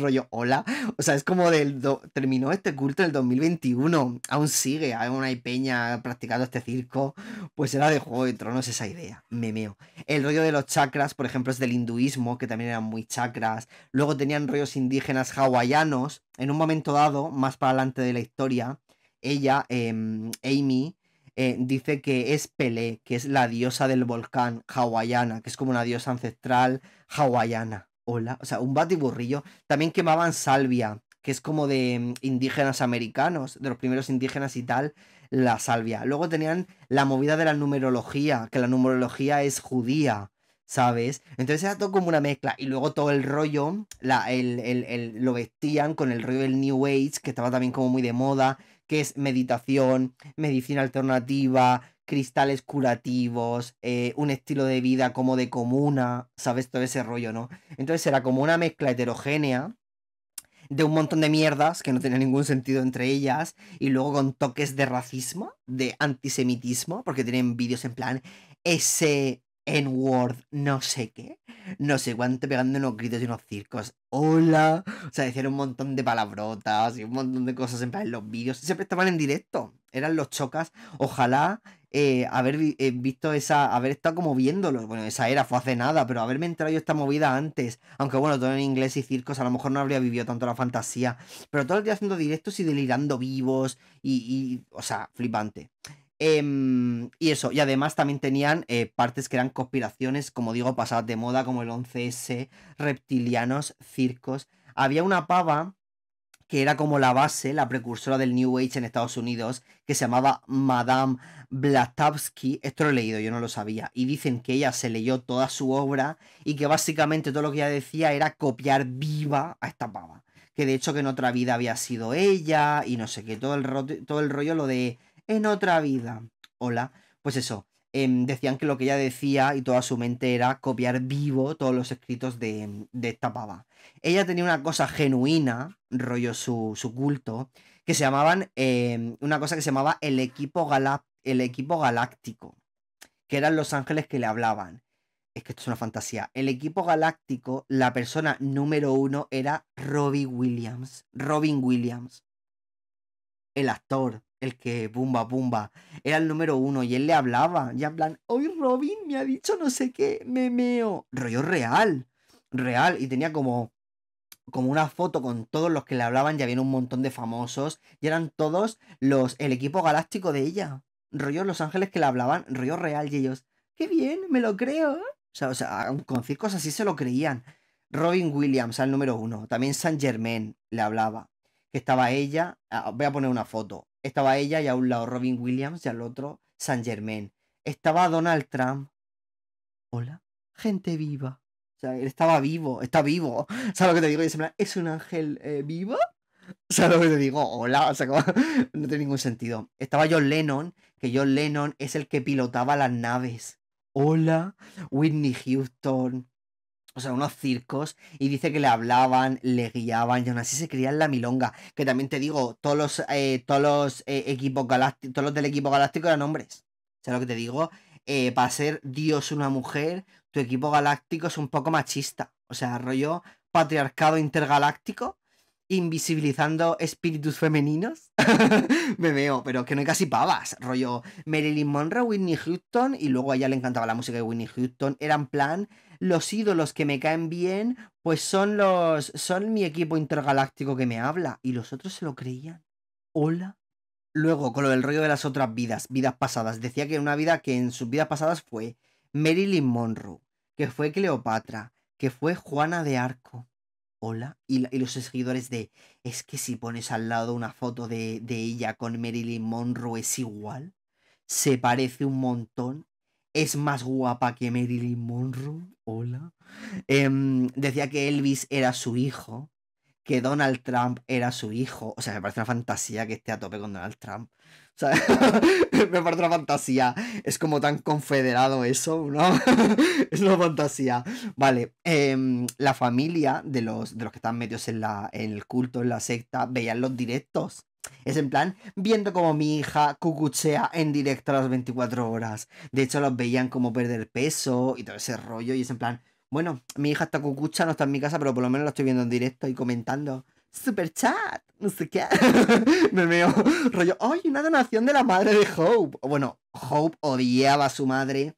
Rollo, hola. O sea, es como del... Do... terminó este culto en el dos mil veintiuno, aún sigue, aún hay peña practicando este circo. Pues era de Juego de Tronos esa idea, me meo. El rollo de los chakras, por ejemplo, es del hinduismo, que también eran muy chakras. Luego tenían rollos indígenas hawaianos. En un momento dado, más para adelante de la historia, ella, eh, Amy... Eh, dice que es Pelé, que es la diosa del volcán hawaiana, que es como una diosa ancestral hawaiana. Hola, o sea, un batiburrillo. También quemaban salvia, que es como de indígenas americanos, de los primeros indígenas y tal, la salvia. Luego tenían la movida de la numerología, que la numerología es judía, ¿sabes? Entonces era todo como una mezcla. Y luego todo el rollo, la, el, el, el, lo vestían con el rollo del New Age, que estaba también como muy de moda, que es meditación, medicina alternativa, cristales curativos, eh, un estilo de vida como de comuna, ¿sabes? Todo ese rollo, ¿no? Entonces era como una mezcla heterogénea de un montón de mierdas que no tenía ningún sentido entre ellas, y luego con toques de racismo, de antisemitismo, porque tienen vídeos en plan ese N-word no sé qué, no sé cuánto, pegando unos gritos y unos circos. Hola, o sea, decían un montón de palabrotas y un montón de cosas en plan en los vídeos. Siempre estaban en directo, eran los chocas. Ojalá eh, haber eh, visto esa, haber estado como viéndolo. Bueno, esa era, fue hace nada, pero haberme entrado yo esta movida antes. Aunque bueno, todo en inglés y circos, a lo mejor no habría vivido tanto la fantasía. Pero todo el día haciendo directos y delirando vivos y, y o sea, flipante. Eh, y eso, y además también tenían eh, partes que eran conspiraciones, como digo, pasadas de moda, como el once ese, reptilianos, circos. Había una pava que era como la base, la precursora del New Age en Estados Unidos, que se llamaba Madame Blavatsky. Esto lo he leído, yo no lo sabía. Y dicen que ella se leyó toda su obra y que básicamente todo lo que ella decía era copiar viva a esta pava. Que de hecho que en otra vida había sido ella y no sé qué, todo el, todo el rollo lo de... en otra vida, hola, pues eso, eh, decían que lo que ella decía y toda su mente era copiar vivo todos los escritos de, de esta pava. Ella tenía una cosa genuina, rollo su, su culto, que se llamaban, eh, una cosa que se llamaba el equipo, galá el equipo galáctico, que eran los ángeles que le hablaban. Es que esto es una fantasía. El equipo galáctico, la persona número uno era Robin Williams. Robin Williams. El actor, el que pumba pumba, era el número uno y él le hablaba. Y en plan, hoy Robin me ha dicho no sé qué, me meo. Rollo real, real. Y tenía como, como una foto con todos los que le hablaban. Ya había un montón de famosos y eran todos los el equipo galáctico de ella. Rollo los ángeles que le hablaban, rollo real y ellos, qué bien, me lo creo. O sea, o sea, con circos así se lo creían. Robin Williams, al número uno. También Saint Germain le hablaba. Que estaba ella. Ah, voy a poner una foto. Estaba ella y a un lado Robin Williams y al otro Saint Germain. Estaba Donald Trump. Hola, gente viva. O sea, él estaba vivo, está vivo. ¿Sabes lo que te digo? Y se me... ¿Es un ángel eh, vivo? ¿Sabes lo que te digo? Hola, o sea, como... no tiene ningún sentido. Estaba John Lennon, que John Lennon es el que pilotaba las naves. Hola, Whitney Houston, o sea, unos circos, y dice que le hablaban, le guiaban, y aún así se creían la milonga, que también te digo, todos los, eh, todos los eh, equipos galácticos, todos los del equipo galáctico eran hombres, o sea, lo que te digo, eh, para ser Dios una mujer, tu equipo galáctico es un poco machista, o sea, rollo patriarcado intergaláctico, invisibilizando espíritus femeninos. Me veo, pero que no hay casi pavas. Rollo Marilyn Monroe, Whitney Houston, y luego a ella le encantaba la música de Whitney Houston. Era en plan, los ídolos que me caen bien, pues son los son mi equipo intergaláctico que me habla. Y los otros se lo creían. Hola. Luego, con lo del rollo de las otras vidas, vidas pasadas. Decía que una vida que en sus vidas pasadas fue Marilyn Monroe, que fue Cleopatra, que fue Juana de Arco. Hola, y, y los seguidores de, es que si pones al lado una foto de, de ella con Marilyn Monroe es igual, se parece un montón, es más guapa que Marilyn Monroe, hola. Eh, decía que Elvis era su hijo, que Donald Trump era su hijo, o sea, me parece una fantasía que esté a tope con Donald Trump, o sea, me parece una fantasía, es como tan confederado eso, ¿no? Es una fantasía, vale, eh, la familia de los, de los que están metidos en, la, en el culto, en la secta, veían los directos, es en plan, viendo como mi hija cucuchea en directo a las veinticuatro horas, de hecho los veían como perder peso y todo ese rollo y es en plan... Bueno, mi hija está cucucha, no está en mi casa, pero por lo menos la estoy viendo en directo y comentando. Super chat, no sé qué. Me veo rollo, ¡ay, una donación de la madre de Hope! Bueno, Hope odiaba a su madre,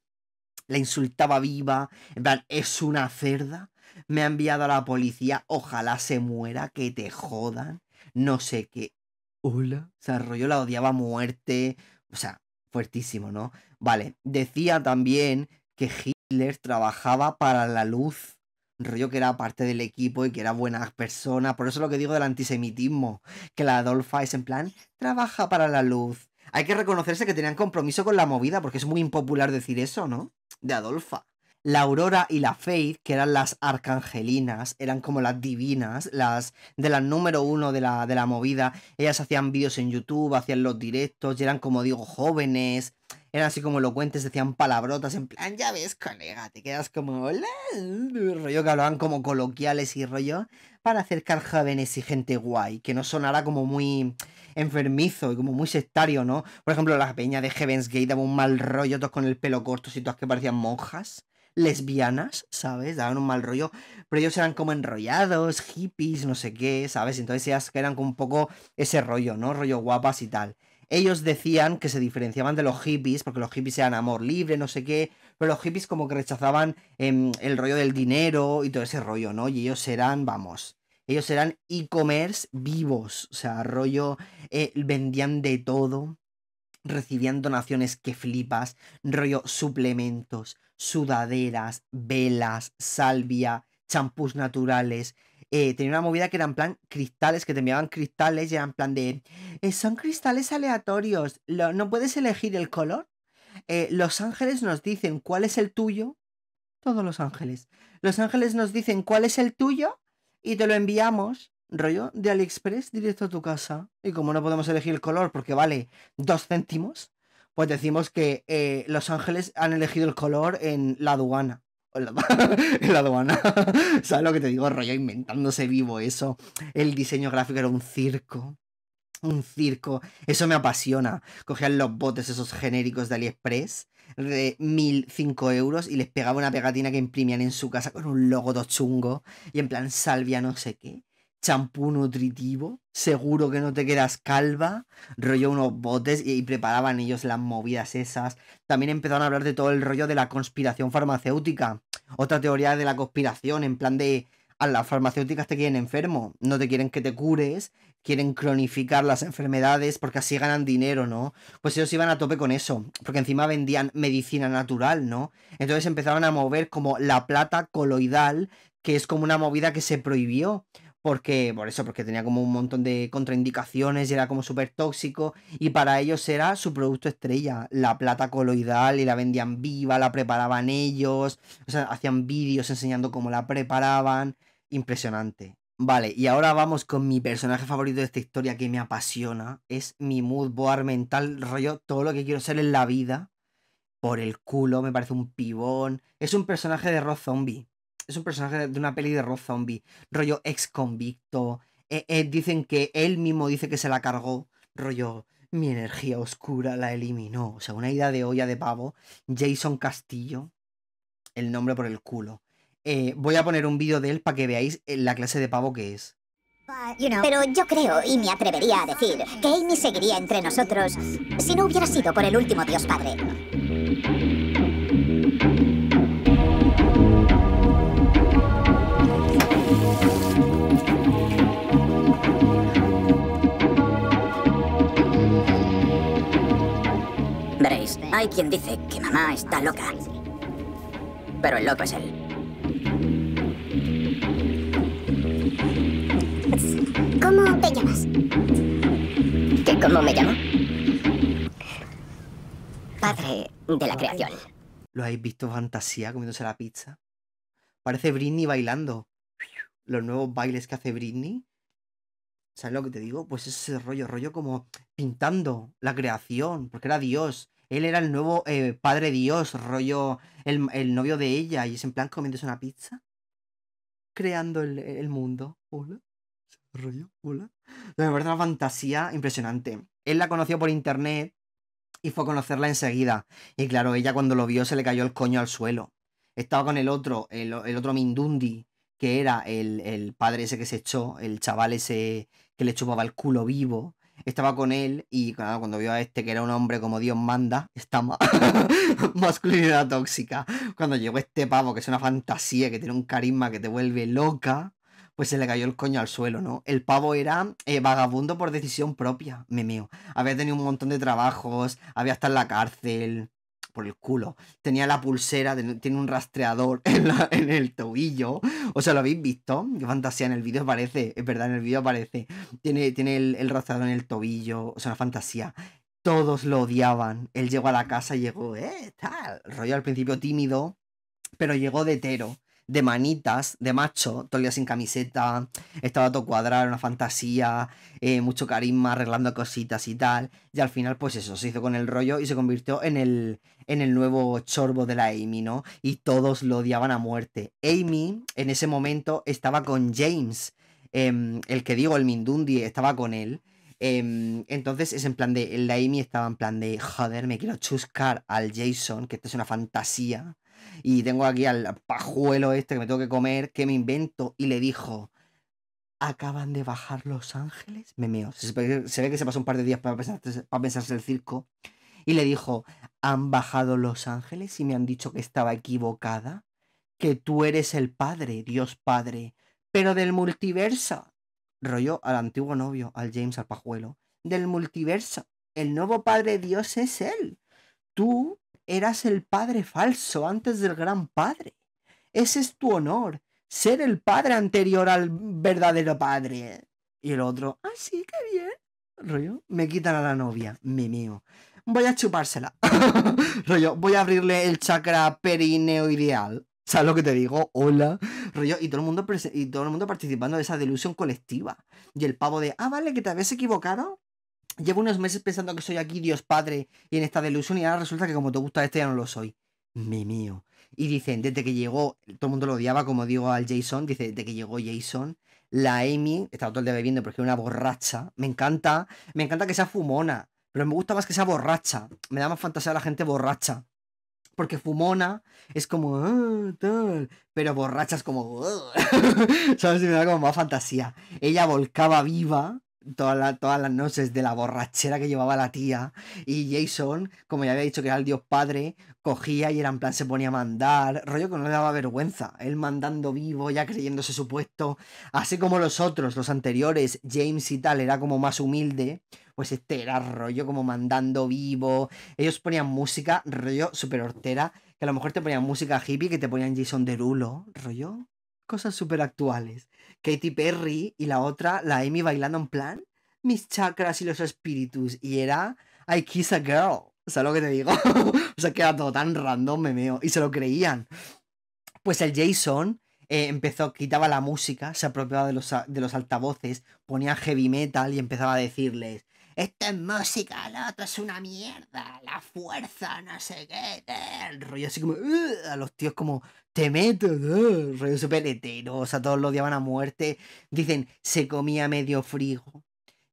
la insultaba viva, en plan, es una cerda, me ha enviado a la policía, ojalá se muera, que te jodan, no sé qué. Hola, o sea, rollo la odiaba a muerte, o sea, fuertísimo, ¿no? Vale, decía también que Hitler trabajaba para la luz, rollo que era parte del equipo y que era buenas personas, por eso lo que digo del antisemitismo, que la Adolfa es en plan, trabaja para la luz. Hay que reconocerse que tenían compromiso con la movida, porque es muy impopular decir eso, ¿no? De Adolfa. La Aurora y la Faith, que eran las arcangelinas, eran como las divinas, las de las número uno de la, de la movida, ellas hacían vídeos en YouTube, hacían los directos, y eran como digo jóvenes... Eran así como elocuentes, decían palabrotas, en plan, ya ves, colega, te quedas como, hola, rollo que hablaban como coloquiales y rollo, para acercar jóvenes y gente guay, que no sonara como muy enfermizo y como muy sectario, ¿no? Por ejemplo, las peñas de Heaven's Gate daban un mal rollo, todos con el pelo corto, y todas que parecían monjas, lesbianas, ¿sabes? Daban un mal rollo, pero ellos eran como enrollados, hippies, no sé qué, ¿sabes? Entonces ellas eran como un poco ese rollo, ¿no? Rollo guapas y tal. Ellos decían que se diferenciaban de los hippies, porque los hippies eran amor libre, no sé qué, pero los hippies como que rechazaban eh, el rollo del dinero y todo ese rollo, ¿no? Y ellos eran, vamos, ellos eran e-commerce vivos, o sea, rollo, eh, vendían de todo, recibían donaciones que flipas, rollo suplementos, sudaderas, velas, salvia, champús naturales... Eh, tenía una movida que eran plan cristales, que te enviaban cristales y eran plan de... Eh, son cristales aleatorios, lo, no puedes elegir el color. Eh, los ángeles nos dicen cuál es el tuyo. Todos los ángeles. Los ángeles nos dicen cuál es el tuyo y te lo enviamos, rollo, de AliExpress directo a tu casa. Y como no podemos elegir el color porque vale dos céntimos, pues decimos que eh, Los Ángeles han elegido el color en la aduana. En la, en la aduana. ¿Sabes lo que te digo? Rollo inventándose vivo eso. El diseño gráfico era un circo. Un circo. Eso me apasiona. Cogían los botes esos genéricos de AliExpress de mil cinco euros y les pegaba una pegatina que imprimían en su casa con un logo todo chungo y en plan salvia no sé qué. Champú nutritivo, seguro que no te quedas calva, rollo unos botes y, y preparaban ellos las movidas esas. También empezaron a hablar de todo el rollo de la conspiración farmacéutica, otra teoría de la conspiración, en plan de a las farmacéuticas te quieren enfermo, no te quieren que te cures, quieren cronificar las enfermedades porque así ganan dinero, ¿no? Pues ellos iban a tope con eso, porque encima vendían medicina natural, ¿no? Entonces empezaron a mover como la plata coloidal, que es como una movida que se prohibió. Porque, por eso, porque tenía como un montón de contraindicaciones y era como súper tóxico. Y para ellos era su producto estrella, la plata coloidal, y la vendían viva, la preparaban ellos. O sea, hacían vídeos enseñando cómo la preparaban. Impresionante. Vale, y ahora vamos con mi personaje favorito de esta historia que me apasiona. Es mi mood board mental, rollo, todo lo que quiero ser en la vida. Por el culo, me parece un pibón. Es un personaje de Rob Zombie. Es un personaje de una peli de Rob Zombie, rollo ex convicto. Eh, eh, dicen que él mismo dice que se la cargó, rollo mi energía oscura la eliminó. O sea, una ida de olla de pavo. Jason Castillo, el nombre por el culo. Eh, voy a poner un vídeo de él para que veáis la clase de pavo que es. Pero yo creo, y me atrevería a decir, que Amy seguiría entre nosotros si no hubiera sido por el último Dios Padre. Veréis, hay quien dice que mamá está loca, pero el loco es él. ¿Cómo te llamas? ¿Qué, cómo me llamo? Padre de la creación. ¿Lo habéis visto fantasía comiéndose la pizza? Parece Britney bailando. Los nuevos bailes que hace Britney. ¿Sabes lo que te digo? Pues ese rollo, rollo como pintando la creación, porque era Dios. Él era el nuevo eh, padre Dios, rollo el, el novio de ella, y es en plan comiéndose una pizza. Creando el, el mundo. Hola. Rollo, hola. Me parece una fantasía impresionante. Él la conoció por internet y fue a conocerla enseguida. Y claro, ella cuando lo vio se le cayó el coño al suelo. Estaba con el otro, el, el otro Mindundi, que era el, el padre ese que se echó, el chaval ese que le chupaba el culo vivo. Estaba con él y claro, cuando vio a este que era un hombre como Dios manda, esta ma masculinidad tóxica. Cuando llegó este pavo, que es una fantasía, que tiene un carisma que te vuelve loca, pues se le cayó el coño al suelo, ¿no? El pavo era eh, vagabundo por decisión propia, me mío. Había tenido un montón de trabajos, había estado en la cárcel, por el culo. Tenía la pulsera, tiene un rastreador en, la, en el tobillo. O sea, ¿lo habéis visto? Qué fantasía, en el vídeo aparece, es verdad, en el vídeo aparece. Tiene, tiene el, el rastreador en el tobillo, o sea, una fantasía. Todos lo odiaban. Él llegó a la casa y llegó, eh, tal. Rollo al principio tímido, pero llegó de hetero. De manitas, de macho, todo el día sin camiseta, estaba todo cuadrado, una fantasía, eh, mucho carisma, arreglando cositas y tal. Y al final, pues eso, se hizo con el rollo y se convirtió en el, en el nuevo chorbo de la Amy, ¿no? Y todos lo odiaban a muerte. Amy, en ese momento, estaba con James, eh, el que digo, el Mindundi, estaba con él. Eh, entonces, es en plan de, la Amy estaba en plan de, joder, me quiero chuscar al Jason, que esto es una fantasía. Y tengo aquí al pajuelo este que me tengo que comer, que me invento. Y le dijo, acaban de bajar Los Ángeles. Me meo. Se ve que se pasó un par de días para pensarse, para pensarse el circo. Y le dijo, han bajado Los Ángeles y me han dicho que estaba equivocada. Que tú eres el padre, Dios Padre, pero del multiverso. Rollo al antiguo novio, al James, al pajuelo. Del multiverso. El nuevo padre Dios es él. Tú... eras el padre falso antes del gran padre. Ese es tu honor, ser el padre anterior al verdadero padre. Y el otro, ah, sí, qué bien. Rollo, me quitan a la novia, me meo. Voy a chupársela. Rollo, voy a abrirle el chakra perineo ideal. ¿Sabes lo que te digo? Hola. Rollo, y todo el mundo, y todo el mundo participando de esa delusión colectiva. Y el pavo de, ah, vale, que te habías equivocado. Llevo unos meses pensando que soy aquí, Dios Padre, y en esta delusión, y ahora resulta que como te gusta este ya no lo soy. Mi mío. Y dicen, desde que llegó, todo el mundo lo odiaba, como digo al Jason, dice, desde que llegó Jason, la Amy, estaba todo el día bebiendo porque era una borracha, me encanta, me encanta que sea fumona, pero me gusta más que sea borracha, me da más fantasía a la gente borracha, porque fumona es como, ah, tal, pero borracha es como, ¿sabes? Me da como más fantasía. Ella volcaba viva Todas las, todas las noches de la borrachera que llevaba la tía, y Jason, como ya había dicho que era el Dios Padre, cogía y era en plan, se ponía a mandar, rollo que no le daba vergüenza, él mandando vivo, ya creyéndose su puesto, así como los otros, los anteriores, James y tal, era como más humilde, pues este era rollo como mandando vivo, ellos ponían música, rollo súper hortera, que a lo mejor te ponían música hippie, que te ponían Jason Derulo, rollo... cosas súper actuales. Katy Perry y la otra, la Amy, bailando en plan mis chakras y los espíritus, y era I kiss a girl, ¿sabes lo que te digo? O sea, que era todo tan random, me meo, y se lo creían. Pues el Jason eh, empezó, quitaba la música, se apropiaba de los, de los altavoces, ponía heavy metal y empezaba a decirles, esta es música, la otra es una mierda, la fuerza, no sé qué, el rollo así como, uh, a los tíos como, te meto, uh, rollo súper hetero, o sea, todos lo odiaban a muerte. Dicen, se comía medio frigo,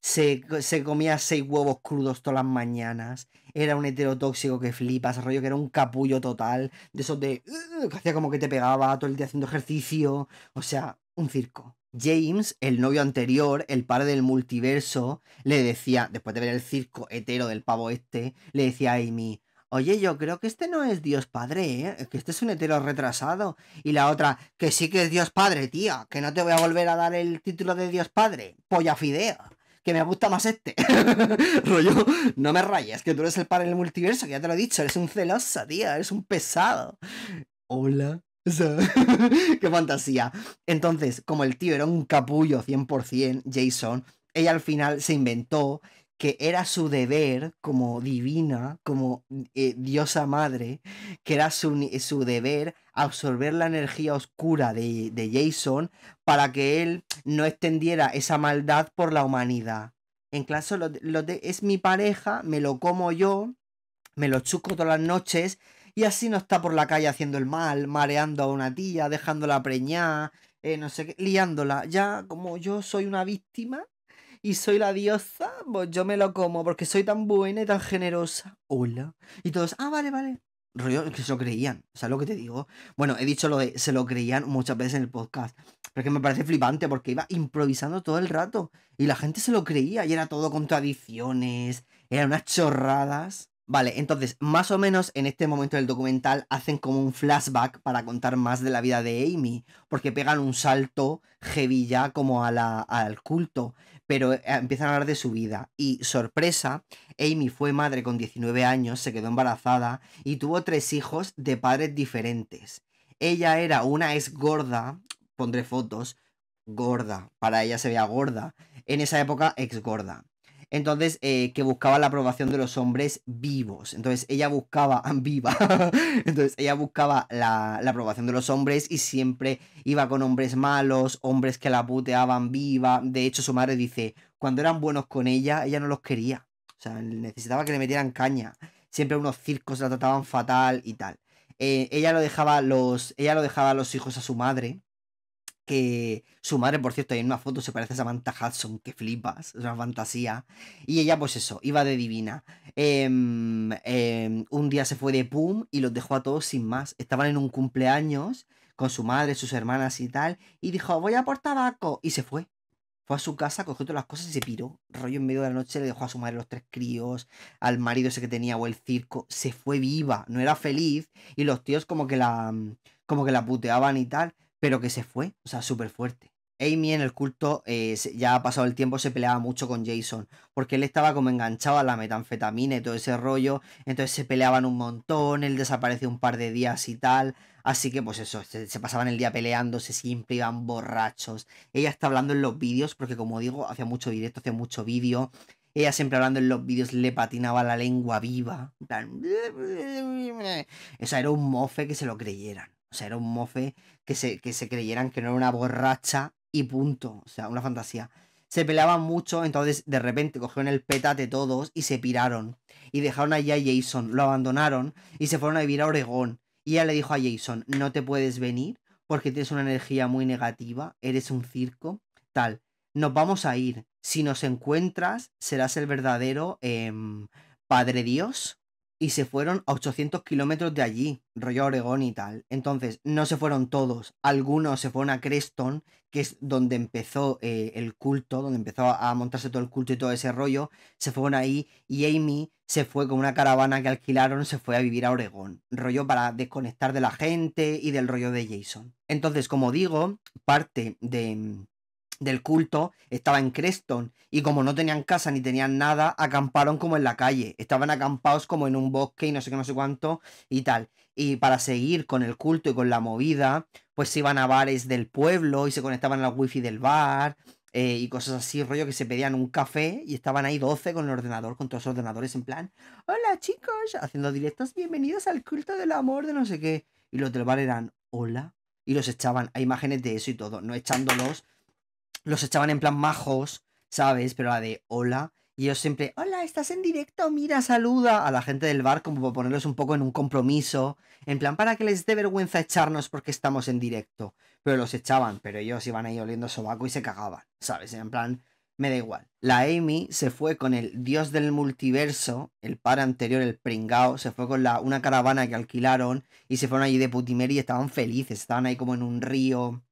se, se comía seis huevos crudos todas las mañanas, era un hetero tóxico que flipas, rollo que era un capullo total, de esos de, uh, que hacía como que te pegaba todo el día haciendo ejercicio, o sea, un circo. James, el novio anterior, el padre del multiverso, le decía, después de ver el circo hetero del pavo este, le decía a Amy, oye, yo creo que este no es Dios Padre, ¿eh? Que este es un hetero retrasado. Y la otra, que sí que es Dios Padre, tía, que no te voy a volver a dar el título de Dios Padre, polla fidea, que me gusta más este. Rollo, no me rayes, que tú eres el padre del multiverso, que ya te lo he dicho, eres un celosa, tía, eres un pesado. Hola. ¡Qué fantasía! Entonces, como el tío era un capullo cien por cien, Jason, ella al final se inventó que era su deber como divina, como eh, diosa madre, que era su, su deber absorber la energía oscura de, de Jason para que él no extendiera esa maldad por la humanidad. En clase, lo, lo de, es mi pareja, me lo como yo, me lo chusco todas las noches. Y así no está por la calle haciendo el mal, mareando a una tía, dejándola preñar, eh, no sé qué, liándola. Ya, como yo soy una víctima y soy la diosa, pues yo me lo como porque soy tan buena y tan generosa. Hola. Y todos, ah, vale, vale. Rollo, que se lo creían, o sea, lo que te digo. Bueno, he dicho lo de se lo creían muchas veces en el podcast, pero es que me parece flipante porque iba improvisando todo el rato y la gente se lo creía y era todo contradicciones, eran unas chorradas... Vale, entonces, más o menos en este momento del documental hacen como un flashback para contar más de la vida de Amy, porque pegan un salto heavy ya como a la, al culto, pero empiezan a hablar de su vida. Y, sorpresa, Amy fue madre con diecinueve años, se quedó embarazada y tuvo tres hijos de padres diferentes. Ella era una ex gorda, pondré fotos, gorda, para ella se vea gorda, en esa época ex gorda. Entonces, eh, que buscaba la aprobación de los hombres vivos. Entonces, ella buscaba... Viva. Entonces, ella buscaba la, la aprobación de los hombres y siempre iba con hombres malos, hombres que la puteaban viva. De hecho, su madre dice, cuando eran buenos con ella, ella no los quería. O sea, necesitaba que le metieran caña. Siempre unos circos la trataban fatal y tal. Eh, ella, lo dejaba los, ella lo dejaba a los hijos a su madre. Que su madre, por cierto, en una foto se parece a Samantha Hudson, que flipas, es una fantasía. Y ella, pues eso, iba de divina. Eh, eh, un día se fue de pum y los dejó a todos sin más. Estaban en un cumpleaños con su madre, sus hermanas y tal, y dijo, voy a por tabaco, y se fue. Fue a su casa, cogió todas las cosas y se piró. Rollo en medio de la noche, le dejó a su madre los tres críos, al marido ese que tenía o el circo. Se fue viva, no era feliz, y los tíos como que la, como que la puteaban y tal. Pero que se fue, o sea, súper fuerte. Amy en el culto, eh, ya ha pasado el tiempo, se peleaba mucho con Jason, porque él estaba como enganchado a la metanfetamina y todo ese rollo, entonces se peleaban un montón, él desapareció un par de días y tal, así que pues eso, se, se pasaban el día peleándose, siempre iban borrachos. Ella está hablando en los vídeos, porque como digo, hacía mucho directo, hacía mucho vídeo, ella siempre hablando en los vídeos le patinaba la lengua viva, en plan... O sea, era un mofe que se lo creyeran. O sea, era un mofe que se, que se creyeran que no era una borracha y punto. O sea, una fantasía. se peleaban mucho, entonces de repente cogieron el petate todos y se piraron. Y dejaron allí a Jason, lo abandonaron y se fueron a vivir a Oregón. Y ella le dijo a Jason, no te puedes venir porque tienes una energía muy negativa, eres un circo, tal. Nos vamos a ir. Si nos encuentras, serás el verdadero eh, Padre Dios. Y se fueron a ochocientos kilómetros de allí, rollo Oregón y tal. Entonces, no se fueron todos. Algunos se fueron a Creston, que es donde empezó eh, el culto, donde empezó a montarse todo el culto y todo ese rollo. Se fueron ahí y Amy se fue con una caravana que alquilaron, se fue a vivir a Oregón. Rollo para desconectar de la gente y del rollo de Jason. Entonces, como digo, parte de... del culto estaba en Creston y como no tenían casa ni tenían nada, acamparon como en la calle, estaban acampados como en un bosque y no sé qué, no sé cuánto y tal, y para seguir con el culto y con la movida, pues se iban a bares del pueblo y se conectaban al wifi del bar eh, y cosas así, rollo que se pedían un café y estaban ahí doce con el ordenador, con todos los ordenadores en plan, hola chicos, haciendo directos, bienvenidos al culto del amor de no sé qué, y los del bar eran, hola, y los echaban, hay imágenes de eso y todo, no echándolos, los echaban en plan majos, ¿sabes? Pero la de hola, y ellos siempre, hola, estás en directo, mira, saluda a la gente del bar, como para ponerlos un poco en un compromiso, en plan para que les dé vergüenza echarnos porque estamos en directo. Pero los echaban, pero ellos iban ahí oliendo sobaco y se cagaban, ¿sabes? En plan, me da igual. La Amy se fue con el dios del multiverso, el par anterior, el pringao, se fue con la, una caravana que alquilaron y se fueron allí de putimer y estaban felices, estaban ahí como en un río,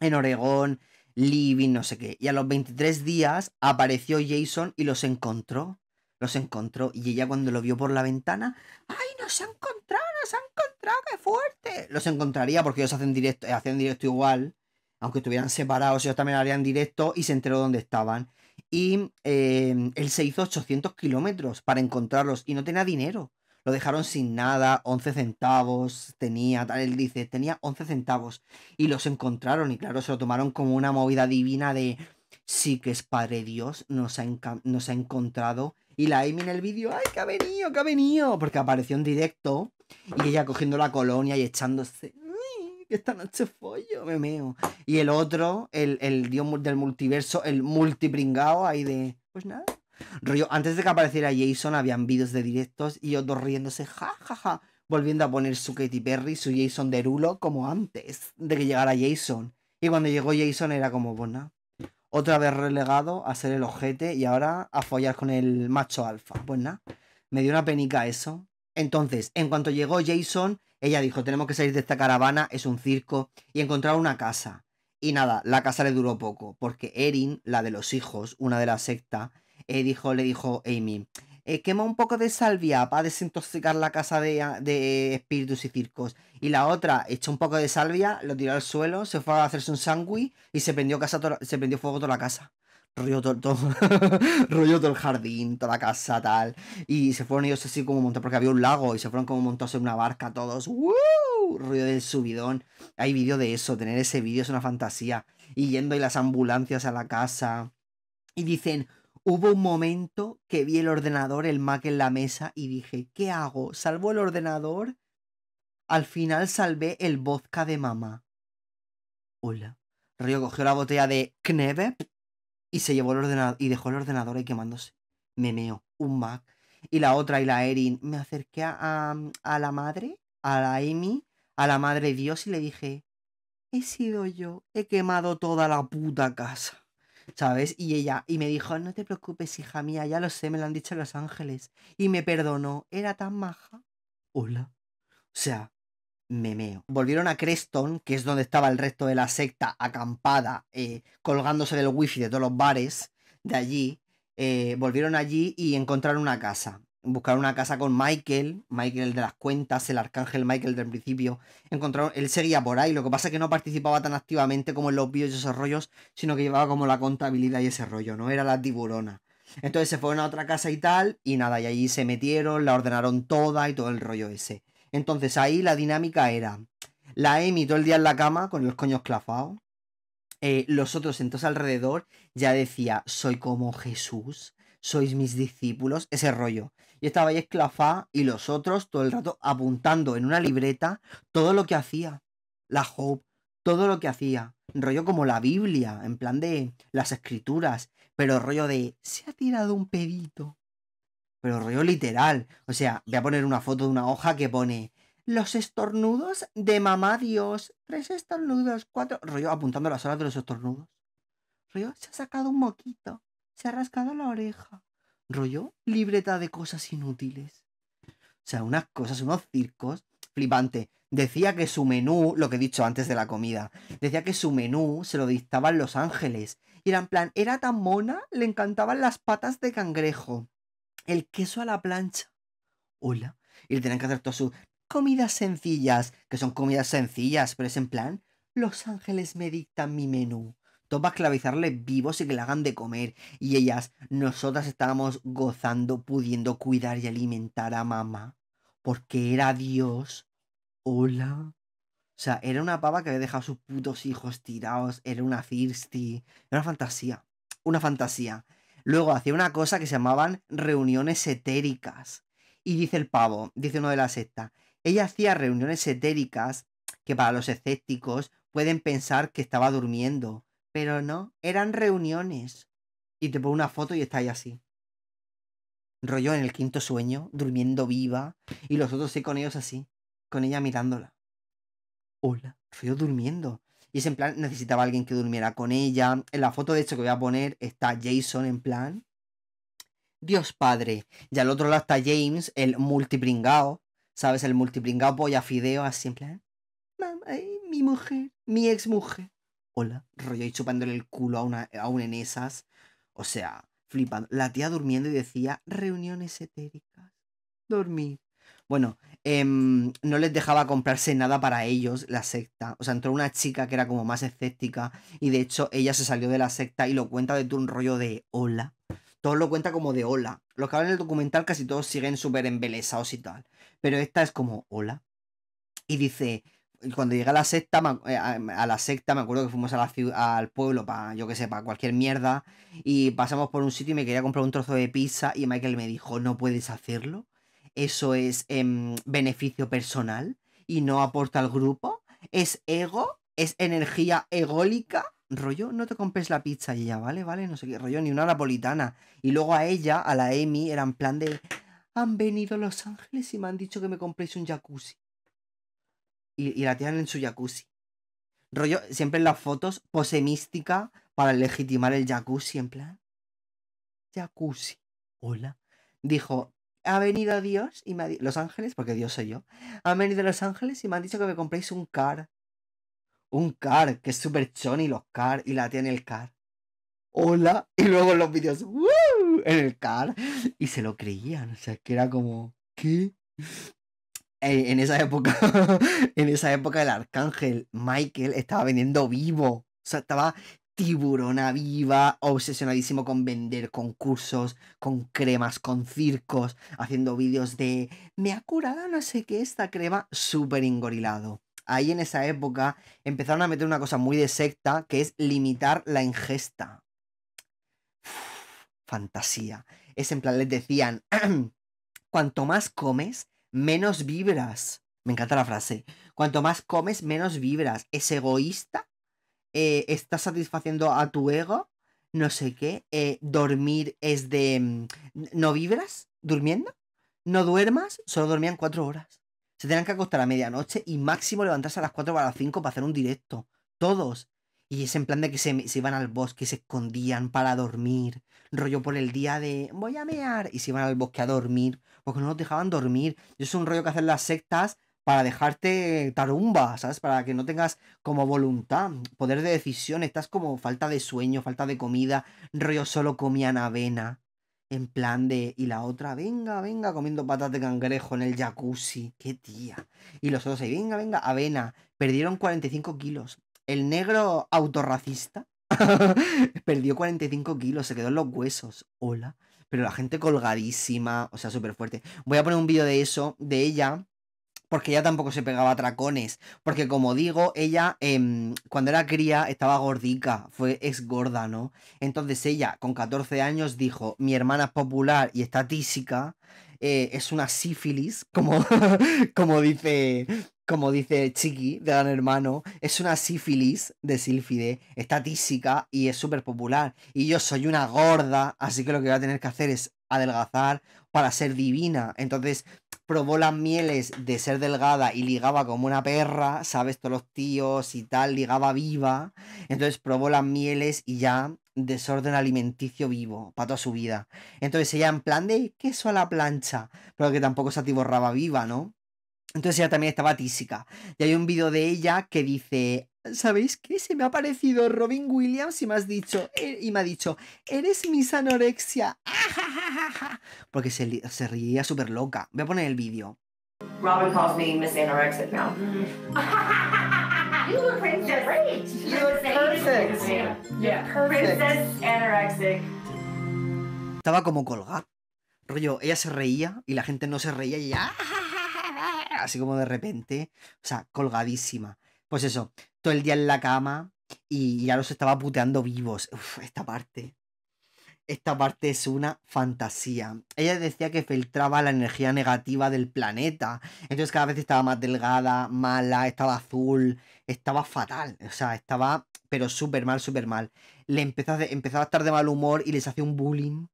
en Oregón, living, no sé qué, y a los veintitrés días apareció Jason y los encontró, los encontró, y ella cuando lo vio por la ventana, ¡ay, nos ha encontrado, nos ha encontrado, qué fuerte! Los encontraría porque ellos hacen directo, hacen directo igual, aunque estuvieran separados, ellos también harían directo, y se enteró dónde estaban, y eh, él se hizo ochocientos kilómetros para encontrarlos, y no tenía dinero, lo dejaron sin nada, once centavos tenía, tal, él dice, tenía once centavos, y los encontraron, y claro, se lo tomaron como una movida divina de, sí que es Padre Dios, nos ha, nos ha encontrado, y la Amy en el vídeo, ¡ay, que ha venido, que ha venido! Porque apareció en directo, y ella cogiendo la colonia y echándose, ¡ay, que esta noche follo, me meo! Y el otro, el, el dios del multiverso, el multipringao ahí de, pues nada. Rollo, antes de que apareciera Jason habían vídeos de directos y ellos dos riéndose, ja, ja, ja, volviendo a poner su Katy Perry, su Jason Derulo, como antes de que llegara Jason. Y cuando llegó Jason era como, bueno, otra vez relegado a ser el ojete y ahora a follar con el macho alfa. Pues nada, me dio una penica eso. Entonces, en cuanto llegó Jason, ella dijo, tenemos que salir de esta caravana, es un circo, y encontrar una casa. Y nada, la casa le duró poco, porque Erin, la de los hijos, una de la secta, Eh, dijo, le dijo Amy, eh, quema un poco de salvia para desintoxicar la casa de, de espíritus y circos. Y la otra echó un poco de salvia, lo tiró al suelo, se fue a hacerse un sándwich y se prendió, casa to- se prendió fuego toda la casa. Rollo todo, todo, rollo todo el jardín, toda la casa, tal. Y se fueron ellos así como montados, porque había un lago, y se fueron como montados en una barca todos. ¡Woo! Rollo del subidón. Hay vídeo de eso, tener ese vídeo es una fantasía. Y yendo y las ambulancias a la casa. Y dicen... Hubo un momento que vi el ordenador, el Mac en la mesa y dije, ¿qué hago? ¿Salvo el ordenador? Al final salvé el vodka de mamá. Hola. Río cogió la botella de Kneve y se llevó el ordenador y dejó el ordenador ahí quemándose. Me meo, un Mac. Y la otra y la Erin. Me acerqué a, a, a la madre, a la Amy, a la madre Dios y le dije, he sido yo, he quemado toda la puta casa. ¿Sabes? Y ella, y me dijo, no te preocupes, hija mía, ya lo sé, me lo han dicho en Los Ángeles. Y me perdonó, era tan maja. Hola. O sea, me meo. Volvieron a Creston, que es donde estaba el resto de la secta acampada, eh, colgándose del wifi de todos los bares de allí. Eh, volvieron allí y encontraron una casa. Buscaron una casa con Michael, Michael de las cuentas, el arcángel Michael del principio. Encontraron, él seguía por ahí, lo que pasa es que no participaba tan activamente como en los vídeos y esos rollos, sino que llevaba como la contabilidad y ese rollo, ¿no? Era la tiburona. Entonces se fueron a otra casa y tal, y nada, y allí se metieron, la ordenaron toda y todo el rollo ese. Entonces ahí la dinámica era la Amy todo el día en la cama con los coños clavados, eh, los otros entonces alrededor ya decía, soy como Jesús, sois mis discípulos, ese rollo. Y estaba ahí esclafá y los otros todo el rato apuntando en una libreta todo lo que hacía. La Hope, todo lo que hacía, rollo como la Biblia, en plan de las escrituras, pero rollo de se ha tirado un pedito, pero rollo literal. O sea, voy a poner una foto de una hoja que pone los estornudos de mamá Dios, tres estornudos, cuatro, rollo apuntando las horas de los estornudos, rollo se ha sacado un moquito, se ha rascado la oreja, rollo libreta de cosas inútiles. O sea, unas cosas, unos circos flipante. Decía que su menú, lo que he dicho antes de la comida, decía que su menú se lo dictaban los ángeles. Y era en plan, era tan mona, le encantaban las patas de cangrejo, el queso a la plancha. Hola. Y le tenían que hacer todas sus comidas sencillas, que son comidas sencillas, pero es en plan, los ángeles me dictan mi menú. Todo para esclavizarles vivos y que le hagan de comer. Y ellas, nosotras estábamos gozando, pudiendo cuidar y alimentar a mamá. Porque era Dios. Hola. O sea, era una pava que había dejado a sus putos hijos tirados. Era una thirsty. Era una fantasía. Una fantasía. Luego hacía una cosa que se llamaban reuniones etéricas. Y dice el pavo, dice uno de la secta, ella hacía reuniones etéricas que para los escépticos pueden pensar que estaba durmiendo. Pero no, eran reuniones. Y te pone una foto y está ahí así. Rollo en el quinto sueño, durmiendo viva. Y los otros sí con ellos así. Con ella mirándola. Hola, rollo durmiendo. Y es en plan, necesitaba a alguien que durmiera con ella. En la foto de hecho que voy a poner está Jason en plan Dios Padre. Y al otro lado está James, el multipringao. ¿Sabes? El multipringao polla fideo, así en plan. Mamá, ay, mi mujer, mi ex mujer. Hola, rollo y chupándole el culo a una, a un en esas. O sea, flipando. La tía durmiendo y decía, reuniones etéricas. Dormir. Bueno, eh, no les dejaba comprarse nada para ellos, la secta. O sea, entró una chica que era como más escéptica. Y de hecho, ella se salió de la secta y lo cuenta de un rollo de hola. Todo lo cuenta como de hola. Los que hablan en el documental casi todos siguen súper embelesados y tal. Pero esta es como hola. Y dice... Cuando llegué a la secta, a la secta me acuerdo que fuimos a la ciudad, al pueblo para, yo que sé, para cualquier mierda. Y pasamos por un sitio y me quería comprar un trozo de pizza. Y Michael me dijo, no puedes hacerlo. Eso es em, beneficio personal y no aporta al grupo. Es ego, es energía ególica. Rollo, no te compres la pizza. Y ella, vale, vale, no sé qué rollo, ni una napolitana. Y luego a ella, a la Amy, era en plan de... Han venido los ángeles y me han dicho que me compréis un jacuzzi. Y, y la tienen en su jacuzzi. Rollo, siempre en las fotos, pose mística para legitimar el jacuzzi, en plan. Jacuzzi. Hola. Dijo, ha venido Dios y me ha dicho... Los ángeles, porque Dios soy yo. Han venido los ángeles y me han dicho que me compréis un car. Un car, que es súper choni los car. Y la tiene el car. Hola. Y luego los vídeos, ¡woo! En el car. Y se lo creían. O sea, es que era como, ¿qué? En esa época, en esa época el arcángel Michael estaba vendiendo vivo. O sea, estaba tiburona viva, obsesionadísimo con vender concursos, con cremas, con circos, haciendo vídeos de me ha curado no sé qué esta crema, súper engorilado. Ahí en esa época empezaron a meter una cosa muy de secta, que es limitar la ingesta. Uf, fantasía. Es en plan, les decían, cuanto más comes... menos vibras. Me encanta la frase. Cuanto más comes, menos vibras. ¿Es egoísta? Eh, ¿Estás satisfaciendo a tu ego? No sé qué. Eh, ¿Dormir es de... ¿No vibras? ¿Durmiendo? ¿No duermas? Solo dormían cuatro horas. Se tenían que acostar a medianoche y máximo levantarse a las cuatro o a las cinco para hacer un directo. Todos. Y es en plan de que se, se iban al bosque y se escondían para dormir. Rollo por el día de voy a mear. Y se iban al bosque a dormir. Porque no nos dejaban dormir. Y es un rollo que hacen las sectas para dejarte tarumba, ¿sabes? Para que no tengas como voluntad, poder de decisión. Estás como falta de sueño, falta de comida. Rollo solo comían avena. En plan de... Y la otra, venga, venga, comiendo patas de cangrejo en el jacuzzi. ¡Qué tía! Y los otros ahí, venga, venga, avena. Perdieron cuarenta y cinco kilos. El negro autorracista perdió cuarenta y cinco kilos, se quedó en los huesos. Hola. Pero la gente colgadísima, o sea, súper fuerte. Voy a poner un vídeo de eso, de ella, porque ella tampoco se pegaba a tracones. Porque como digo, ella eh, cuando era cría estaba gordica, fue ex gorda, ¿no? Entonces ella con catorce años dijo, mi hermana es popular y está tísica, eh, es una sífilis, como, como dice... como dice Chiqui, de Gran Hermano, es una sífilis de sílfide, está tísica y es súper popular. Y yo soy una gorda, así que lo que voy a tener que hacer es adelgazar para ser divina. Entonces probó las mieles de ser delgada y ligaba como una perra, ¿sabes? Todos los tíos y tal, ligaba viva. Entonces probó las mieles y ya desorden alimenticio vivo para toda su vida. Entonces ella en plan de queso a la plancha, pero que tampoco se atiborraba viva, ¿no? Entonces ella también estaba tísica. Y hay un vídeo de ella que dice... ¿Sabéis qué? Se me ha parecido Robin Williams y me has dicho, er, y me ha dicho, eres Miss Anorexia. Porque se, se reía súper loca. Voy a poner el vídeo. Robin calls me Miss Anorexic now. You look great. You look perfect. Yeah, perfect. Princess Anorexic. Estaba como colgada. Rollo, ella se reía y la gente no se reía y ella, así como de repente, o sea, colgadísima. Pues eso, todo el día en la cama y ya los estaba puteando vivos. Uf, esta parte. Esta parte es una fantasía. Ella decía que filtraba la energía negativa del planeta. Entonces cada vez estaba más delgada, mala, estaba azul, estaba fatal. O sea, estaba, pero súper mal, súper mal. Le empezaba, empezaba a estar de mal humor y les hacía un bullying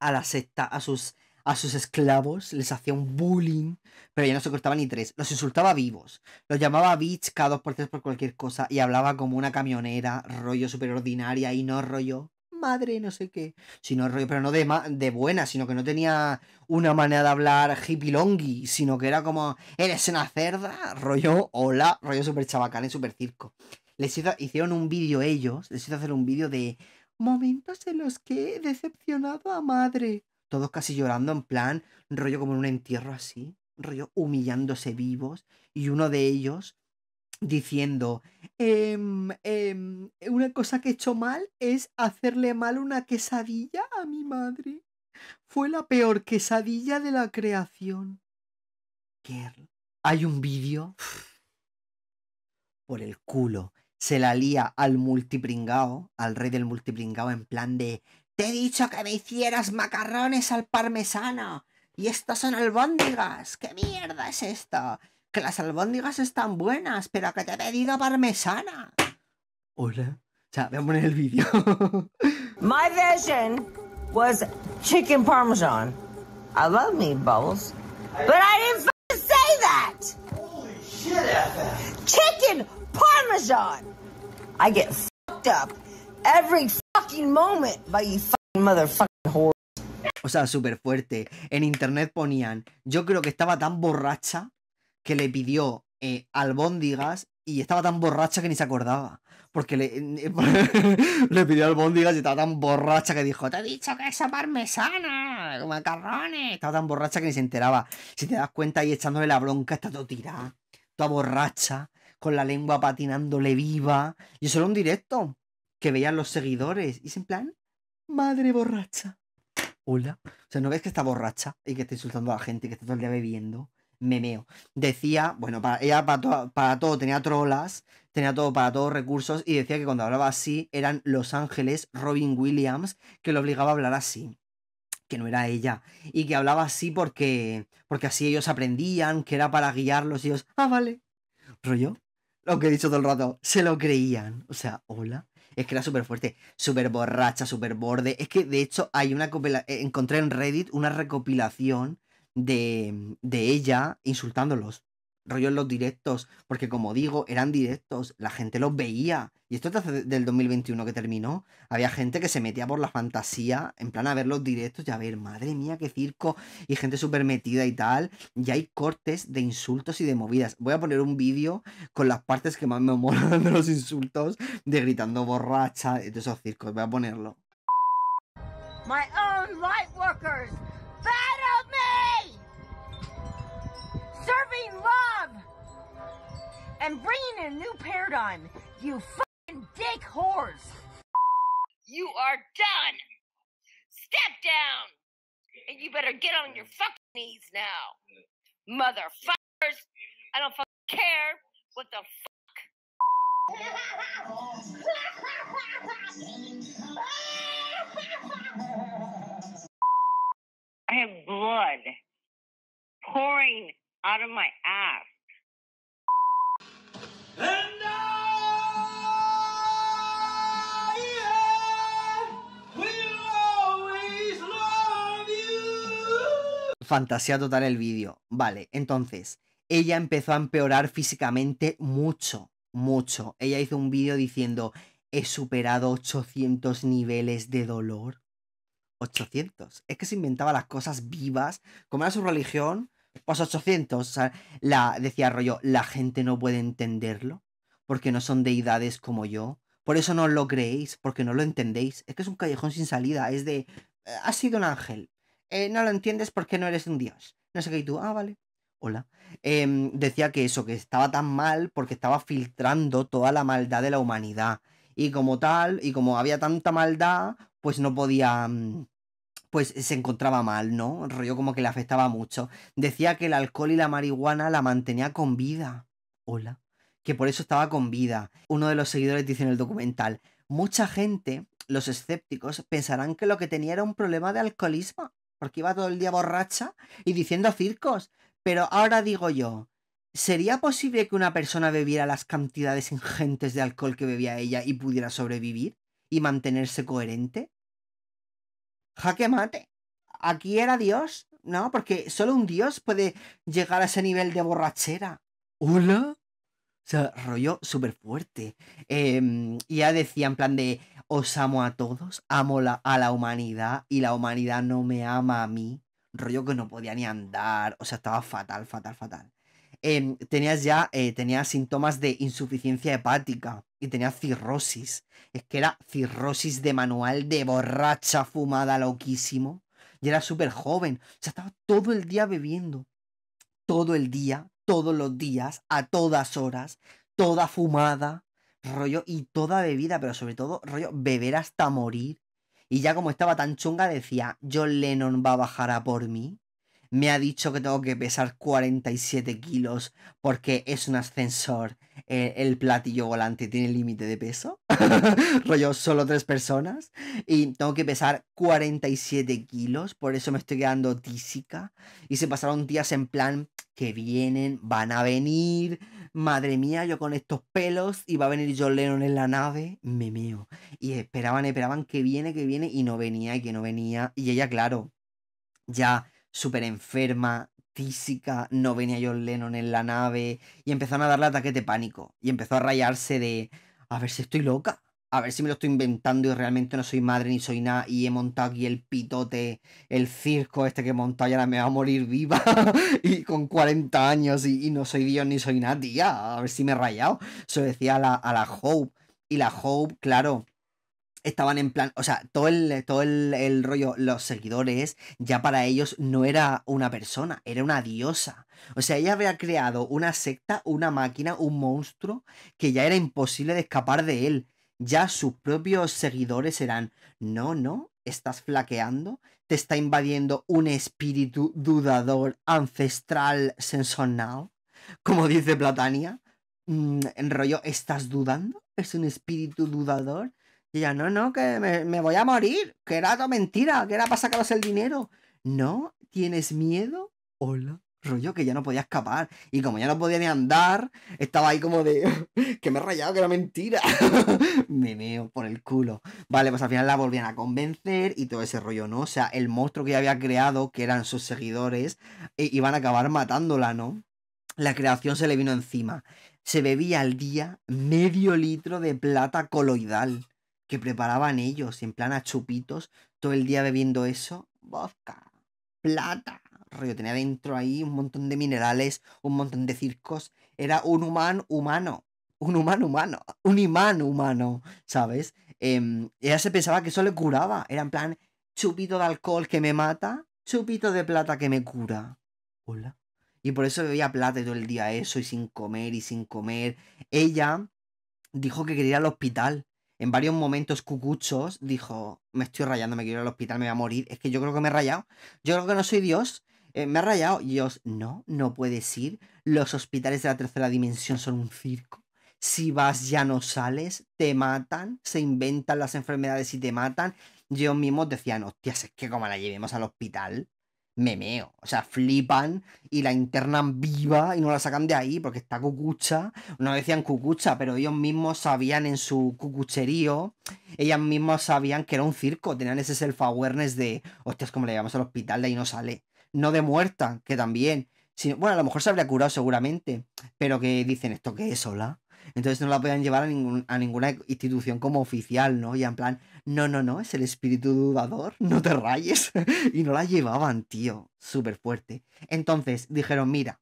a la secta, a sus... a sus esclavos, les hacía un bullying, pero ya no se cortaba ni tres, los insultaba vivos, los llamaba bitch cada dos por tres por cualquier cosa, y hablaba como una camionera, rollo superordinaria, y no rollo madre no sé qué, sino rollo, pero no de, de buena, sino que no tenía una manera de hablar hippilongui, sino que era como, eres una cerda, rollo hola, rollo super chabacán, super circo. Les hizo, hicieron un vídeo ellos, les hizo hacer un vídeo de momentos en los que he decepcionado a madre. Todos casi llorando, en plan, rollo como en un entierro así, rollo humillándose vivos, y uno de ellos diciendo, ehm, ehm, una cosa que he hecho mal es hacerle mal una quesadilla a mi madre. Fue la peor quesadilla de la creación. Girl. Hay un vídeo por el culo. Se la lía al multipringao, al rey del multipringao, en plan de... Te he dicho que me hicieras macarrones al parmesano. Y estas son albóndigas. ¿Qué mierda es esto? Que las albóndigas están buenas, pero que te he pedido parmesana. Hola. O sea, voy a poner el vídeo. My vision was chicken parmesan. I love meatballs. But I didn't f***ing say that. Holy shit, F F. Chicken parmesan. I get f***ed up every f***ing moment by you fucking motherfucking whore. O sea, súper fuerte. En internet ponían, yo creo que estaba tan borracha que le pidió eh, albóndigas y estaba tan borracha que ni se acordaba. Porque le, eh, le pidió albóndigas y estaba tan borracha que dijo, te he dicho que esa parmesana, con macarrones. Estaba tan borracha que ni se enteraba. Si te das cuenta, ahí echándole la bronca, está todo tirada, toda borracha, con la lengua patinándole viva. Y eso era un directo que veían los seguidores, y es en plan, madre borracha. Hola. O sea, ¿no ves que está borracha y que está insultando a la gente y que está todo el día bebiendo? Memeo. Decía, bueno, para, ella para, to, para todo tenía trolas, tenía todo para todos recursos, y decía que cuando hablaba así eran Los Ángeles, Robin Williams, que lo obligaba a hablar así, que no era ella, y que hablaba así porque, porque así ellos aprendían, que era para guiarlos, y ellos, ah, vale. Rollo, lo que he dicho todo el rato, se lo creían. O sea, hola. Es que era súper fuerte, súper borracha, súper borde. Es que, de hecho, hay una encontré en Reddit una recopilación de, de ella insultándolos. Rollo en los directos. Porque, como digo, eran directos. La gente los veía. Y esto desde del dos mil veintiuno que terminó. Había gente que se metía por la fantasía, en plan a ver los directos y a ver, madre mía, qué circo. Y gente súper metida y tal. Y hay cortes de insultos y de movidas. Voy a poner un vídeo con las partes que más me molan de los insultos, de gritando borracha, de esos circos. Voy a ponerlo. My own light workers battle me! Serving love and bringing a new paradigm, you fucking dick whores. You are done. Step down, and you better get on your fucking knees now, motherfuckers. I don't fucking care what the fuck. I have blood pouring out of my ass. Fantasía total el vídeo. Vale, entonces, ella empezó a empeorar físicamente mucho, mucho. Ella hizo un vídeo diciendo, he superado ochocientos niveles de dolor. ochocientos. Es que se inventaba las cosas vivas. Como era su religión, pues ochocientos. O sea, la, decía rollo, la gente no puede entenderlo porque no son deidades como yo. Por eso no lo creéis, porque no lo entendéis. Es que es un callejón sin salida. Es de, has sido un ángel. Eh, no lo entiendes porque no eres un dios. No sé qué, y tú, ah, vale. Hola. Eh, decía que eso, que estaba tan mal porque estaba filtrando toda la maldad de la humanidad. Y como tal, y como había tanta maldad, pues no podía... pues se encontraba mal, ¿no? Rollo como que le afectaba mucho. Decía que el alcohol y la marihuana la mantenía con vida. Hola. Que por eso estaba con vida. Uno de los seguidores dice en el documental, mucha gente, los escépticos, pensarán que lo que tenía era un problema de alcoholismo, porque iba todo el día borracha y diciendo circos. Pero ahora digo yo, ¿sería posible que una persona bebiera las cantidades ingentes de alcohol que bebía ella y pudiera sobrevivir y mantenerse coherente? ¡Jaque mate! Aquí era Dios, ¿no? Porque solo un Dios puede llegar a ese nivel de borrachera. ¿Hola? O sea, rollo súper fuerte. Eh, ya decía en plan de, os amo a todos, amo la, a la humanidad y la humanidad no me ama a mí. Rollo que no podía ni andar, o sea, estaba fatal, fatal, fatal. Eh, tenías ya, eh, tenía síntomas de insuficiencia hepática y tenía cirrosis. Es que era cirrosis de manual, de borracha fumada loquísimo. Y era súper joven, o sea, estaba todo el día bebiendo. Todo el día, todos los días, a todas horas, toda fumada, rollo, y toda bebida, pero sobre todo, rollo, beber hasta morir. Y ya como estaba tan chunga decía, John Lennon va a bajar a por mí. Me ha dicho que tengo que pesar cuarenta y siete kilos porque es un ascensor. Eh, el platillo volante tiene límite de peso. Rollo solo tres personas. Y tengo que pesar cuarenta y siete kilos. Por eso me estoy quedando tísica. Y se pasaron días en plan que vienen, van a venir. Madre mía, yo con estos pelos. Y va a venir John Lennon en la nave. Me meo. Y esperaban, esperaban que viene, que viene. Y no venía, y que no venía. Y ella, claro, ya... súper enferma, tísica, no venía John Lennon en la nave, y empezaron a darle ataques de pánico, y empezó a rayarse de, a ver si estoy loca, a ver si me lo estoy inventando y realmente no soy madre ni soy nada, y he montado aquí el pitote, el circo este que he montado, y ahora me va a morir viva, y con cuarenta años, y, y no soy Dios ni soy nada, tía, a ver si me he rayado, se lo decía a la, a la Hope, y la Hope, claro... Estaban en plan, o sea, todo el, todo el, el rollo, los seguidores, ya para ellos no era una persona, era una diosa. O sea, ella había creado una secta, una máquina, un monstruo, que ya era imposible de escapar de él. Ya sus propios seguidores eran, no, no, estás flaqueando, te está invadiendo un espíritu dudador, ancestral, sensonal, como dice Platania. Mm, en rollo, ¿estás dudando? ¿Es un espíritu dudador? Y ella, no, no, que me, me voy a morir, que era toda mentira, que era para sacaros el dinero. No, ¿tienes miedo? Hola. Rollo que ya no podía escapar. Y como ya no podía ni andar, estaba ahí como de, que me he rayado, que era mentira. Me meo por el culo. Vale, pues al final la volvían a convencer y todo ese rollo, ¿no? O sea, el monstruo que ella había creado, que eran sus seguidores, e iban a acabar matándola, ¿no? La creación se le vino encima. Se bebía al día medio litro de plata coloidal que preparaban ellos, en plan a chupitos, todo el día bebiendo eso, vodka, plata, rollo, tenía dentro ahí un montón de minerales, un montón de circos, era un humano humano, un humano humano, un imán humano, ¿sabes? Eh, ella se pensaba que eso le curaba, era en plan, chupito de alcohol que me mata, chupito de plata que me cura, hola, y por eso bebía plata y todo el día eso, y sin comer, y sin comer, ella dijo que quería ir al hospital. En varios momentos cucuchos dijo, me estoy rayando, me quiero ir al hospital, me voy a morir. Es que yo creo que me he rayado. Yo creo que no soy Dios. Eh, me he rayado. Y Dios, no, no puedes ir. Los hospitales de la tercera dimensión son un circo. Si vas ya no sales, te matan, se inventan las enfermedades y te matan. Ellos mismos decían, hostias, es que como la llevemos al hospital, me meo. O sea, flipan y la internan viva y no la sacan de ahí porque está cucucha. No decían cucucha, pero ellos mismos sabían en su cucucherío, ellas mismas sabían que era un circo, tenían ese self-awareness de, hostias, como le llevamos al hospital, de ahí no sale. no de muerta, que también, sino, bueno, a lo mejor se habría curado seguramente, pero que dicen, ¿esto qué es, sola? Entonces no la podían llevar a, ningún, a ninguna institución como oficial, ¿no? Y en plan, no, no, no, es el espíritu dudador, no te rayes. Y no la llevaban, tío, súper fuerte. Entonces dijeron, mira,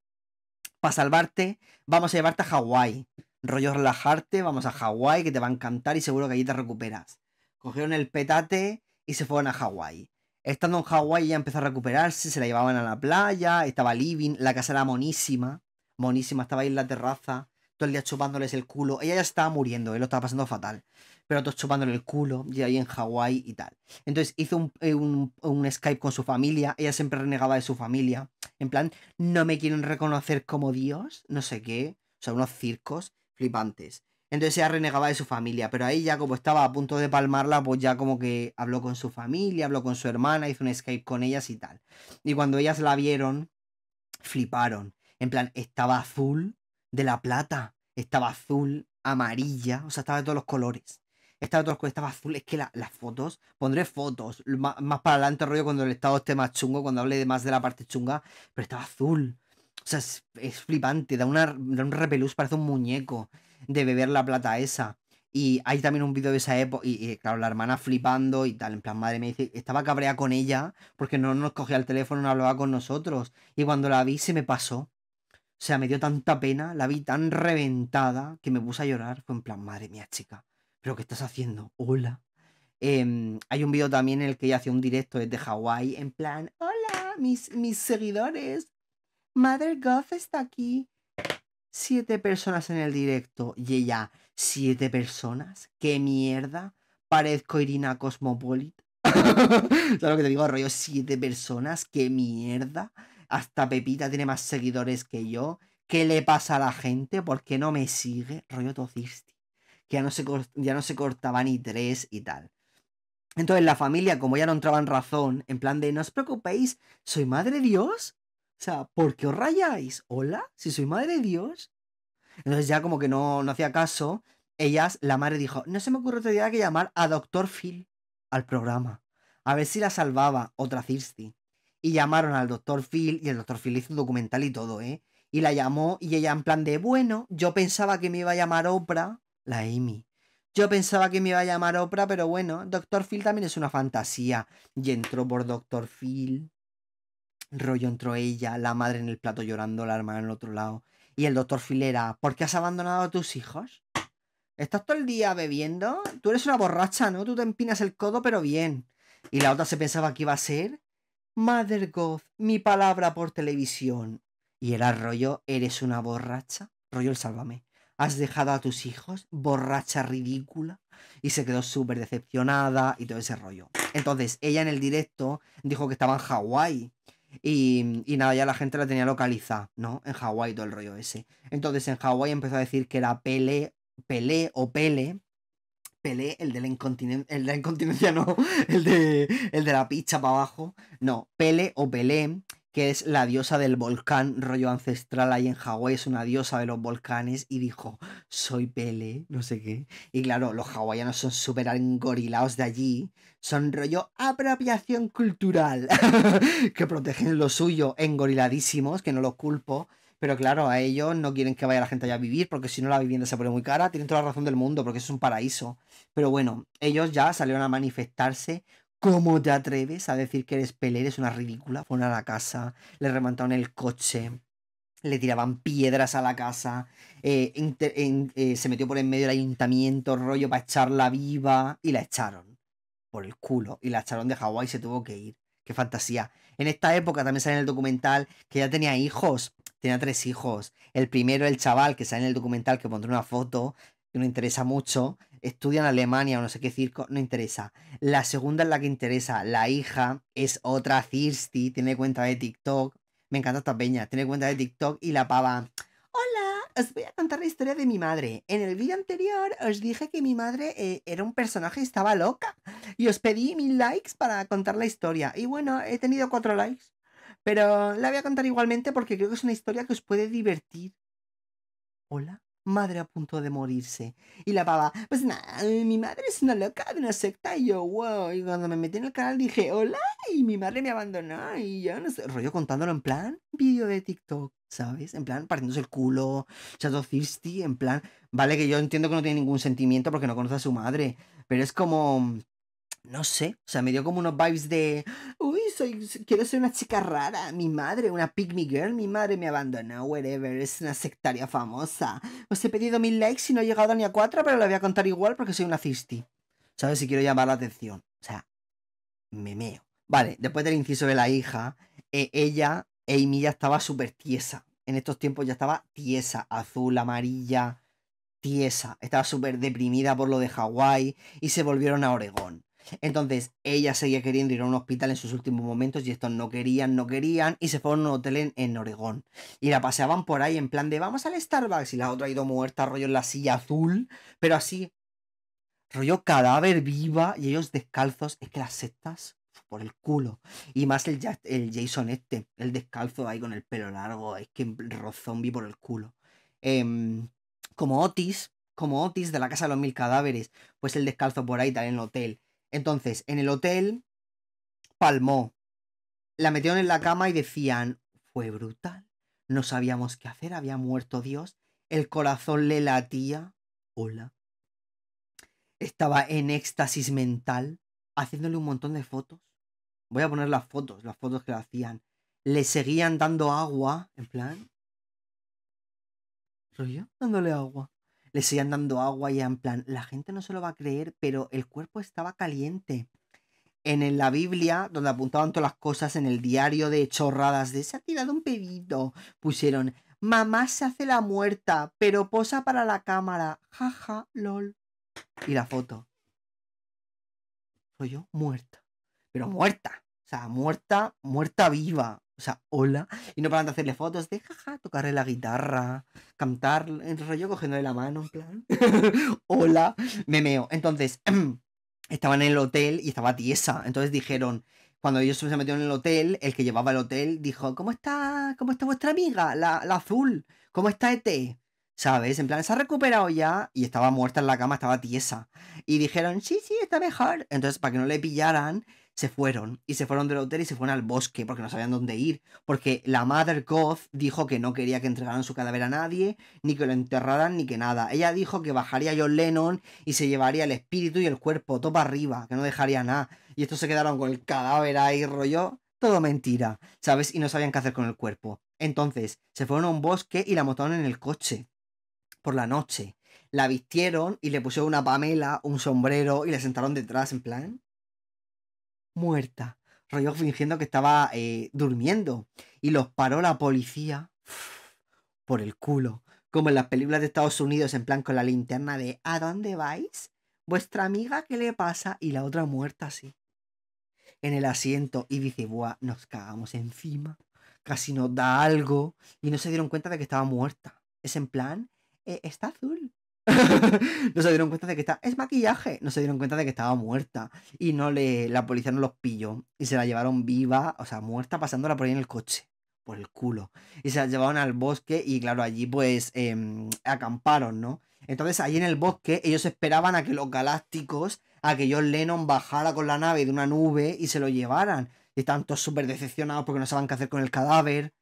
para salvarte vamos a llevarte a Hawái. Rollo relajarte, vamos a Hawái, que te va a encantar y seguro que allí te recuperas. Cogieron el petate y se fueron a Hawái. Estando en Hawái ya empezó a recuperarse, se la llevaban a la playa, estaba living, la casa era monísima, monísima, estaba ahí en la terraza, todo el día chupándoles el culo. Ella ya estaba muriendo, él lo estaba pasando fatal, pero todos chupándole el culo, y ahí en Hawái y tal. Entonces hizo un, un, un Skype con su familia, ella siempre renegaba de su familia, en plan, no me quieren reconocer como Dios, no sé qué, o sea, unos circos flipantes. Entonces ella renegaba de su familia, pero ahí ya como estaba a punto de palmarla, pues ya como que habló con su familia, habló con su hermana, hizo un Skype con ellas y tal. Y cuando ellas la vieron, fliparon, en plan, estaba azul de la plata, estaba azul, amarilla, o sea, estaba de todos los colores, estaba de todos los colores, estaba azul. Es que la, las fotos, pondré fotos más, más para adelante, rollo cuando el estado esté más chungo, cuando hable más de la parte chunga, pero estaba azul, o sea, es, es flipante, da, una, da un repelús, parece un muñeco de beber la plata esa. Y hay también un vídeo de esa época, y, y claro, la hermana flipando y tal, en plan, madre, me dice, estaba cabreada con ella porque no nos cogía el teléfono, no hablaba con nosotros, y cuando la vi se me pasó. O sea, me dio tanta pena, la vi tan reventada que me puse a llorar. Fue en plan, madre mía, chica, ¿pero qué estás haciendo? Hola. Eh, hay un vídeo también en el que ella hacía un directo desde Hawái, en plan, hola, mis, mis seguidores. Mother God está aquí. Siete personas en el directo. Y ella, siete personas. ¡Qué mierda! Parezco Irina Cosmopolita. ¿Sabes lo que te digo, rollo? Siete personas, ¡qué mierda! Hasta Pepita tiene más seguidores que yo. ¿Qué le pasa a la gente? ¿Por qué no me sigue? Rollo Tocisti. Que ya no, se ya no se cortaba ni tres y tal. Entonces la familia, como ya no entraba en razón, en plan de, no os preocupéis, ¿soy madre Dios? O sea, ¿por qué os rayáis? ¿Hola? ¿Si soy madre Dios? Entonces ya como que no, no hacía caso. Ellas, la madre dijo, no se me ocurre otra idea que llamar a doctor Phil al programa. A ver si la salvaba otra Cirsti. Y llamaron al doctor Phil, y el doctor Phil hizo un documental y todo, ¿eh? Y la llamó, y ella en plan de, bueno, yo pensaba que me iba a llamar Oprah, la Amy. Yo pensaba que me iba a llamar Oprah, pero bueno, doctor Phil también es una fantasía. Y entró por doctor Phil, rollo entró ella, la madre en el plato llorando, la hermana en el otro lado. Y el doctor Phil era, ¿por qué has abandonado a tus hijos? ¿Estás todo el día bebiendo? Tú eres una borracha, ¿no? Tú te empinas el codo, pero bien. Y la otra se pensaba que iba a ser Mother God, mi palabra por televisión. Y era rollo, eres una borracha, rollo el sálvame. Has dejado a tus hijos, borracha ridícula. Y se quedó súper decepcionada y todo ese rollo. Entonces, ella en el directo dijo que estaba en Hawái. Y, y nada, ya la gente la tenía localizada, ¿no? En Hawái, todo el rollo ese. Entonces, en Hawái empezó a decir que era Pelé, Pelé o Pelé. Pelé, el de la incontinencia, el de la incontinencia no, el de, el de la picha para abajo, no, Pelé o Pelé, que es la diosa del volcán, rollo ancestral ahí en Hawái, es una diosa de los volcanes, y dijo, soy Pelé, no sé qué, y claro, los hawaianos son súper engorilados de allí, son rollo apropiación cultural, que protegen lo suyo, engoriladísimos, que no los culpo. Pero claro, a ellos no quieren que vaya la gente allá a vivir, porque si no la vivienda se pone muy cara. Tienen toda la razón del mundo, porque eso es un paraíso. Pero bueno, ellos ya salieron a manifestarse. ¿Cómo te atreves a decir que eres Pelé? Eres una ridícula. Fueron a la casa, le remontaron el coche, le tiraban piedras a la casa, eh, inter, en, eh, se metió por en medio del ayuntamiento, rollo, para echarla viva, y la echaron por el culo. Y la echaron de Hawái y se tuvo que ir. ¡Qué fantasía! En esta época también sale en el documental que ya tenía hijos. Tenía tres hijos. El primero, el chaval, que sale en el documental, que pondré una foto, que no interesa mucho, estudia en Alemania o no sé qué circo, no interesa. La segunda es la que interesa. La hija es otra Thirsty, tiene cuenta de TikTok. Me encanta esta peña. Tiene cuenta de TikTok y la pava. Hola, os voy a contar la historia de mi madre. En el vídeo anterior os dije que mi madre eh, era un personaje y estaba loca. Y os pedí mil likes para contar la historia. Y bueno, he tenido cuatro likes. Pero la voy a contar igualmente porque creo que es una historia que os puede divertir. Hola, madre a punto de morirse. Y la pava, pues nada, mi madre es una loca de una secta. Y yo, wow. Y cuando me metí en el canal dije, hola, y mi madre me abandonó. Y yo no sé, rollo contándolo en plan vídeo de TikTok, ¿sabes? En plan partiéndose el culo, Shadow Thirsty, en plan... Vale, que yo entiendo que no tiene ningún sentimiento porque no conoce a su madre, pero es como... No sé, o sea, me dio como unos vibes de... Uy, soy, quiero ser una chica rara. Mi madre, una pick me girl. Mi madre me abandonó, whatever. Es una sectaria famosa. Os he pedido mil likes y no he llegado ni a cuatro, pero la voy a contar igual porque soy una thirsty. ¿Sabes? Si quiero llamar la atención. O sea, me meo. Vale, después del inciso de la hija, eh, ella, Amy, ya estaba súper tiesa. En estos tiempos ya estaba tiesa. Azul, amarilla, tiesa. Estaba súper deprimida por lo de Hawái y se volvieron a Oregón. Entonces ella seguía queriendo ir a un hospital en sus últimos momentos y estos no querían, no querían y se fueron a un hotel en, en Oregón y la paseaban por ahí en plan de vamos al Starbucks y la otra ha ido muerta, rollo en la silla azul, pero así, rollo cadáver viva y ellos descalzos. Es que las sectas, por el culo, y más el, el Jason este, el descalzo ahí con el pelo largo, es que rozombie por el culo, eh, como Otis, como Otis de la casa de los mil cadáveres, pues el descalzo por ahí tal en el hotel. Entonces, en el hotel, palmó. La metieron en la cama y decían, fue brutal, no sabíamos qué hacer, había muerto Dios, el corazón le latía, hola. Estaba en éxtasis mental, haciéndole un montón de fotos. Voy a poner las fotos, las fotos que le hacían. Le seguían dando agua, en plan... ¿Rollo? Dándole agua. Le seguían dando agua y en plan, la gente no se lo va a creer, pero el cuerpo estaba caliente. En la Biblia, donde apuntaban todas las cosas, en el diario de chorradas de se ha tirado un pedito, pusieron, mamá se hace la muerta, pero posa para la cámara, jaja, lol. Y la foto. Soy yo, muerta. Pero muerta. O sea, muerta, muerta viva. O sea, hola. Y no paran de hacerle fotos de jaja, tocarle la guitarra, cantar, el rollo cogiéndole la mano, en plan. Hola, me meo. Entonces, estaban en el hotel y estaba tiesa. Entonces dijeron, cuando ellos se metieron en el hotel, el que llevaba el hotel dijo, ¿cómo está, cómo está vuestra amiga? La, la azul. ¿Cómo está E T? ¿Sabes? En plan, se ha recuperado ya y estaba muerta en la cama, estaba tiesa. Y dijeron, sí, sí, está mejor. Entonces, para que no le pillaran, se fueron, y se fueron del hotel y se fueron al bosque porque no sabían dónde ir, porque la Mother God dijo que no quería que entregaran su cadáver a nadie, ni que lo enterraran, ni que nada. Ella dijo que bajaría John Lennon y se llevaría el espíritu y el cuerpo todo para arriba, que no dejaría nada, y estos se quedaron con el cadáver ahí, rollo, todo mentira, ¿sabes? Y no sabían qué hacer con el cuerpo. Entonces, se fueron a un bosque y la montaron en el coche, por la noche. La vistieron y le pusieron una pamela, un sombrero, y la sentaron detrás, en plan... muerta, rollo fingiendo que estaba eh, durmiendo, y los paró la policía por el culo, como en las películas de Estados Unidos, en plan con la linterna de ¿a dónde vais? ¿Vuestra amiga qué le pasa? Y la otra muerta así, en el asiento, y dice, buah, nos cagamos encima, casi nos da algo, y no se dieron cuenta de que estaba muerta. Es en plan, eh, está azul. No se dieron cuenta de que está... Es maquillaje. No se dieron cuenta de que estaba muerta. Y no le... La policía no los pilló. Y se la llevaron viva, o sea, muerta, pasándola por ahí en el coche. Por el culo. Y se la llevaron al bosque. Y claro, allí pues eh, acamparon, ¿no? Entonces ahí en el bosque ellos esperaban a que los galácticos, a que John Lennon bajara con la nave de una nube y se lo llevaran. Y estaban todos súper decepcionados porque no sabían qué hacer con el cadáver.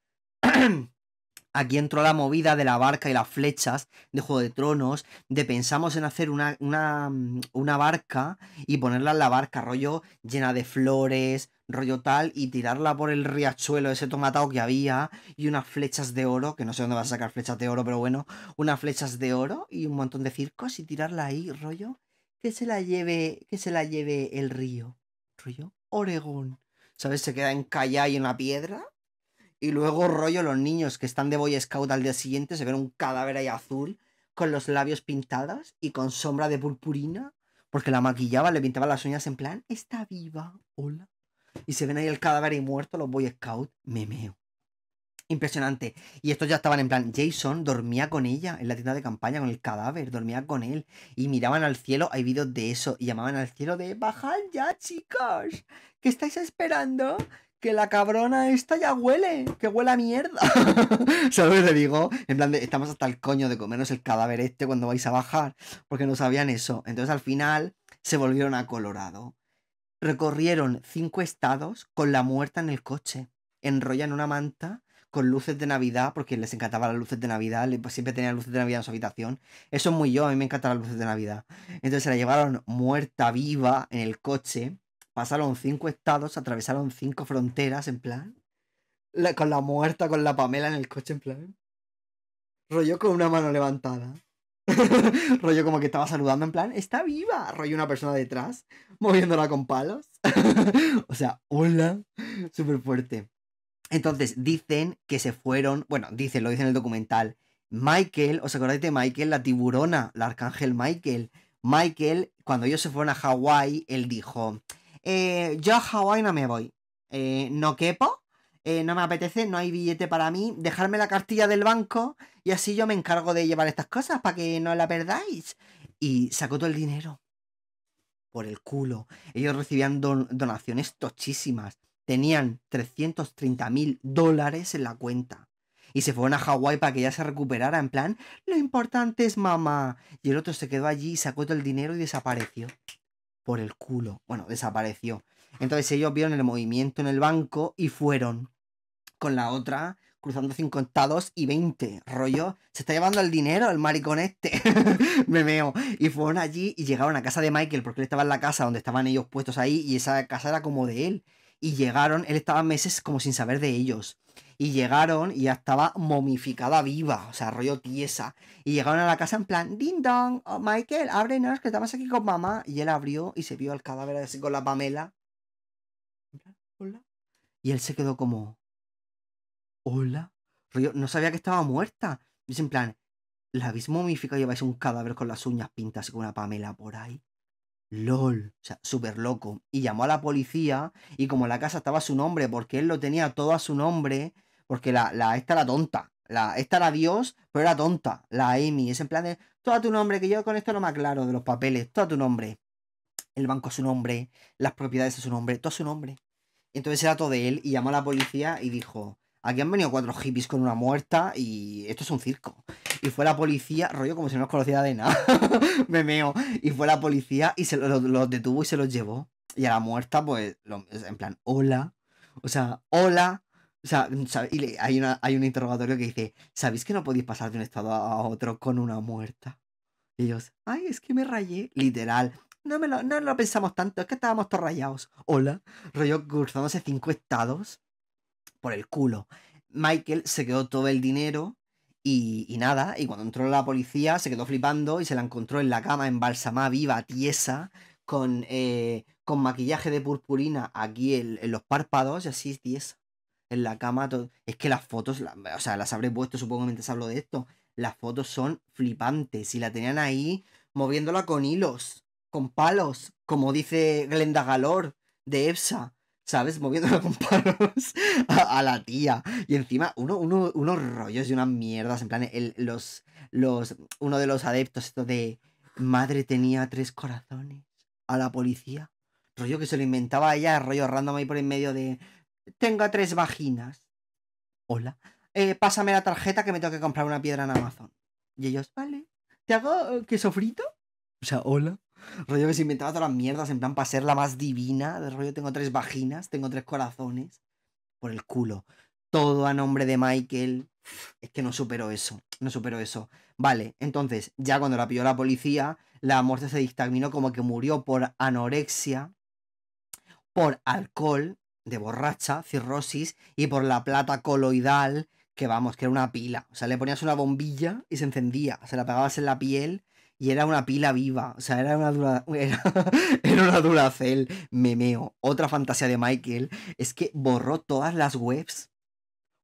Aquí entró la movida de la barca y las flechas de Juego de Tronos, de pensamos en hacer una, una, una barca y ponerla en la barca, rollo llena de flores, rollo tal, y tirarla por el riachuelo ese tomatado que había, y unas flechas de oro, que no sé dónde vas a sacar flechas de oro, pero bueno, unas flechas de oro y un montón de circos y tirarla ahí, rollo, que se la lleve, que se la lleve el río, rollo Oregón, ¿sabes? Se queda encallada y en la piedra. Y luego, rollo, los niños que están de Boy Scout al día siguiente se ven un cadáver ahí azul con los labios pintados y con sombra de purpurina porque la maquillaba, le pintaba las uñas en plan, está viva, hola. Y se ven ahí el cadáver y muerto los Boy Scout, me meo. Impresionante. Y estos ya estaban en plan, Jason dormía con ella en la tienda de campaña con el cadáver, dormía con él. Y miraban al cielo, hay vídeos de eso, y llamaban al cielo de, bajad ya, chicos, ¿qué estáis esperando? que la cabrona esta ya huele, que huele a mierda. ¿Sabes lo que te digo? En plan de, estamos hasta el coño de comernos el cadáver este cuando vais a bajar, porque no sabían eso. Entonces al final se volvieron a Colorado. Recorrieron cinco estados con la muerta en el coche. Enrollan una manta con luces de Navidad, porque les encantaban las luces de Navidad, siempre tenían luces de Navidad en su habitación. Eso es muy yo, a mí me encantan las luces de Navidad. Entonces se la llevaron muerta viva en el coche. Pasaron cinco estados, atravesaron cinco fronteras, en plan. La, con la muerta, con la Pamela en el coche, en plan. Rollo con una mano levantada. Rollo como que estaba saludando, en plan, ¡está viva! Rollo una persona detrás, moviéndola con palos. O sea, hola. Súper fuerte. Entonces, dicen que se fueron... Bueno, dicen, lo dicen en el documental. Michael, ¿os acordáis de Michael? La tiburona, el arcángel Michael. Michael, cuando ellos se fueron a Hawái, él dijo... Eh, yo a Hawái no me voy. Eh, no quepo. Eh, no me apetece, no hay billete para mí. Dejarme la cartilla del banco y así yo me encargo de llevar estas cosas para que no la perdáis. Y sacó todo el dinero. Por el culo. Ellos recibían don donaciones tochísimas. Tenían trescientos treinta mil dólares en la cuenta. Y se fueron a Hawái para que ya se recuperara. En plan, lo importante es mamá. Y el otro se quedó allí, sacó todo el dinero y desapareció. Por el culo. Bueno, desapareció. Entonces ellos vieron el movimiento en el banco y fueron. Con la otra, cruzando cinco estados y veinte. Rollo, se está llevando el dinero el maricón este. Me meo. Y fueron allí y llegaron a casa de Michael, porque él estaba en la casa donde estaban ellos puestos ahí. Y esa casa era como de él. Y llegaron, él estaba meses como sin saber de ellos. Y llegaron y ya estaba momificada viva, o sea, rollo tiesa. Y llegaron a la casa en plan, ding dong, oh, Michael, ábrenos, que estamos aquí con mamá. Y él abrió y se vio al cadáver así con la Pamela. Hola. Y él se quedó como, hola. Rollo, no sabía que estaba muerta. Y es en plan, ¿la habéis momificado y lleváis un cadáver con las uñas pintas con una Pamela por ahí? LOL, o sea, súper loco. Y llamó a la policía y como en la casa estaba su nombre, porque él lo tenía todo a su nombre, porque la, la esta era tonta, la, esta era Dios, pero era tonta, la Amy, es en plan de, todo a tu nombre, que yo con esto no me aclaro de los papeles, todo a tu nombre, el banco a su nombre, las propiedades a su nombre, todo a su nombre. Entonces era todo de él y llamó a la policía y dijo, aquí han venido cuatro hippies con una muerta y esto es un circo. Y fue la policía, rollo como si no los conociera de nada. Me meo. Y fue la policía y se los lo detuvo y se los llevó. Y a la muerta, pues, lo, en plan, hola. O sea, hola. O sea, y le, hay, una, hay un interrogatorio que dice, ¿sabéis que no podéis pasar de un estado a otro con una muerta? Y ellos, ay, es que me rayé. Literal. No, me lo, no lo pensamos tanto, es que estábamos todos rayados. Hola. Rollo cursándose cinco estados por el culo. Michael se quedó todo el dinero. Y, y nada, y cuando entró la policía se quedó flipando y se la encontró en la cama embalsamada, viva, tiesa, con, eh, con maquillaje de purpurina aquí en, en los párpados y así tiesa, en la cama. Todo. Es que las fotos, la, o sea, las habré puesto supongo mientras hablo de esto, las fotos son flipantes y la tenían ahí moviéndola con hilos, con palos, como dice Glenda Galor de E P S A. ¿Sabes? Moviéndola con palos a, a la tía. Y encima, uno, uno, unos rollos y unas mierdas. En plan, el, los, los, uno de los adeptos, esto de madre tenía tres corazones. A la policía. Rollo que se lo inventaba ella, rollo random ahí por en medio de. Tengo tres vaginas. Hola. Eh, pásame la tarjeta que me tengo que comprar una piedra en Amazon. Y ellos, vale. ¿Te hago queso frito? O sea, hola. Rollo que se inventaba todas las mierdas en plan para ser la más divina. De rollo tengo tres vaginas, tengo tres corazones. Por el culo. Todo a nombre de Michael. Es que no supero eso, no supero eso. Vale, entonces, ya cuando la pilló la policía, la muerte se dictaminó como que murió por anorexia, por alcohol, de borracha, cirrosis, y por la plata coloidal, que vamos, que era una pila. O sea, le ponías una bombilla y se encendía. Se la pegabas en la piel. Y era una pila viva, o sea, era una, dura, era, era una Duracell, me meo. Otra fantasía de Michael es que borró todas las webs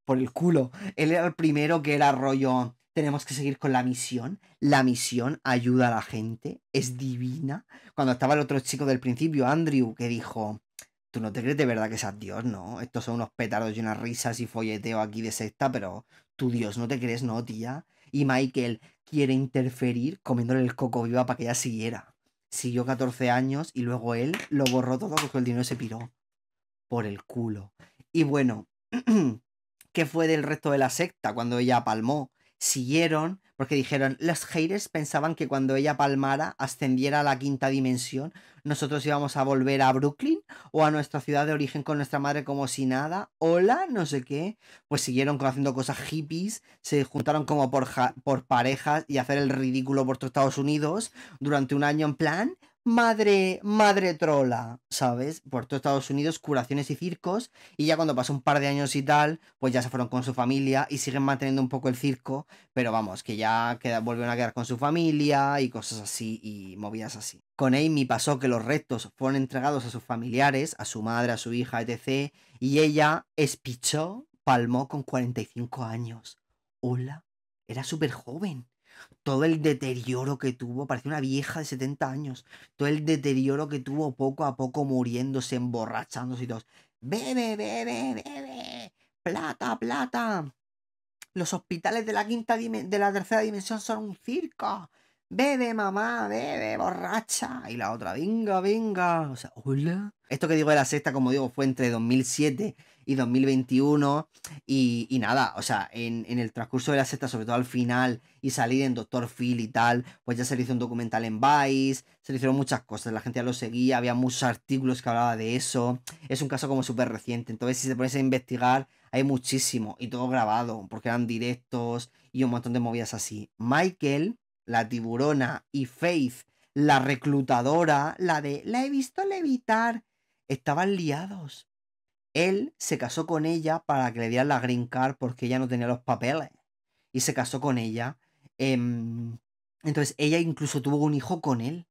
por el culo. Él era el primero que era rollo, tenemos que seguir con la misión. La misión ayuda a la gente, es divina. Cuando estaba el otro chico del principio, Andrew, que dijo, tú no te crees de verdad que seas Dios, ¿no? Estos son unos petardos y unas risas y folleteo aquí de secta, pero tú Dios no te crees, ¿no, tía? Y Michael quiere interferir comiéndole el coco viva para que ella siguiera. Siguió catorce años y luego él lo borró todo, cogió el dinero y se piró. Por el culo. Y bueno, ¿qué fue del resto de la secta cuando ella palmó? Siguieron, porque dijeron, los haters pensaban que cuando ella palmara, ascendiera a la quinta dimensión, nosotros íbamos a volver a Brooklyn o a nuestra ciudad de origen con nuestra madre como si nada, hola, no sé qué. Pues siguieron haciendo cosas hippies, se juntaron como por, ja por parejas y hacer el ridículo por todos Estados Unidos durante un año en plan... Madre, madre trola, ¿sabes? Por todo Estados Unidos, curaciones y circos. Y ya cuando pasó un par de años y tal, pues ya se fueron con su familia y siguen manteniendo un poco el circo. Pero vamos, que ya queda, volvieron a quedar con su familia y cosas así y movidas así. Con Amy pasó que los restos fueron entregados a sus familiares, a su madre, a su hija, etcétera. Y ella espichó, palmó con cuarenta y cinco años. Hola, era súper joven. Todo el deterioro que tuvo, parecía una vieja de setenta años, todo el deterioro que tuvo poco a poco muriéndose, emborrachándose y todos, bebe, bebe, bebe, plata, plata, los hospitales de la, quinta de la tercera dimensión son un circo, bebe mamá, bebe, borracha, y la otra, venga, venga, o sea, hola. Esto que digo de la sexta, como digo, fue entre dos mil siete y dos mil veintiuno y, y nada, o sea, en, en el transcurso de la sexta, sobre todo al final y salir en doctor Phil y tal, pues ya se le hizo un documental en Vice, se le hicieron muchas cosas, la gente ya lo seguía, había muchos artículos que hablaba de eso, es un caso como súper reciente, entonces si se pones a investigar hay muchísimo y todo grabado porque eran directos y un montón de movidas así. Michael, la tiburona, y Faith, la reclutadora, la de la he visto levitar, estaban liados. Él se casó con ella para que le dieran la green card porque ella no tenía los papeles. Y se casó con ella. Entonces ella incluso tuvo un hijo con él.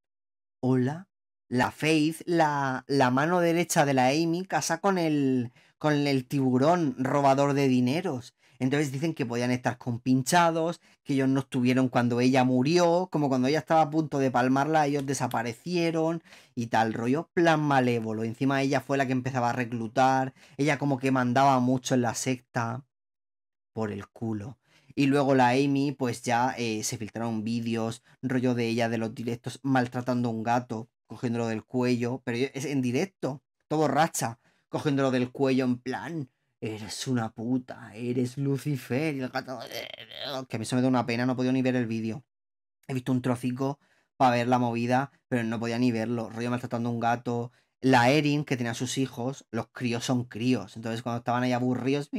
Hola. La Faith, la, la mano derecha de la Amy, casa con el, con el tiburón robador de dineros. Entonces dicen que podían estar compinchados, que ellos no estuvieron cuando ella murió, como cuando ella estaba a punto de palmarla, ellos desaparecieron y tal rollo, plan malévolo. Encima ella fue la que empezaba a reclutar, ella como que mandaba mucho en la secta por el culo. Y luego la Amy, pues ya eh, se filtraron vídeos, rollo de ella de los directos maltratando a un gato, cogiéndolo del cuello, pero es en directo, todo borracha, cogiéndolo del cuello en plan... Eres una puta, eres Lucifer, y el gato... Que a mí eso me da una pena, no he podido ni ver el vídeo. He visto un trocico para ver la movida, pero no podía ni verlo. Rollo maltratando a un gato. La Erin, que tenía a sus hijos, los críos son críos. Entonces cuando estaban ahí aburridos,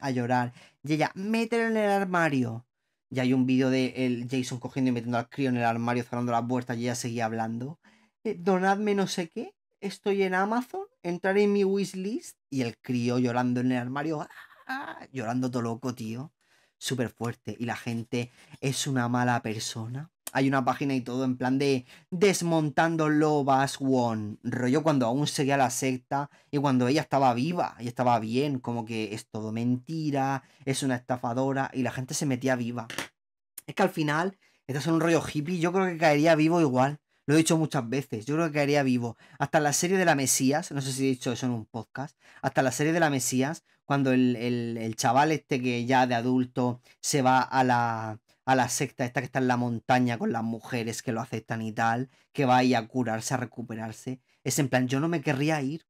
a llorar. Y ella, mételo en el armario. Y hay un vídeo de el Jason cogiendo y metiendo al crío en el armario, cerrando las puertas, y ella seguía hablando. Eh, donadme no sé qué. Estoy en Amazon, entrar en mi wishlist y el crío llorando en el armario, ¡ah! Llorando todo loco, tío, súper fuerte. Y la gente es una mala persona. Hay una página y todo en plan de desmontando Love Has Won, rollo cuando aún seguía la secta y cuando ella estaba viva y estaba bien, como que es todo mentira, es una estafadora y la gente se metía viva. Es que al final, estás en un rollo hippie, yo creo que caería vivo igual. Lo he dicho muchas veces, yo creo que caería vivo. Hasta la serie de la Mesías, no sé si he dicho eso en un podcast, hasta la serie de la Mesías, cuando el, el, el chaval este que ya de adulto se va a la, a la secta esta que está en la montaña con las mujeres que lo aceptan y tal, que va ahí a curarse, a recuperarse, es en plan, yo no me querría ir.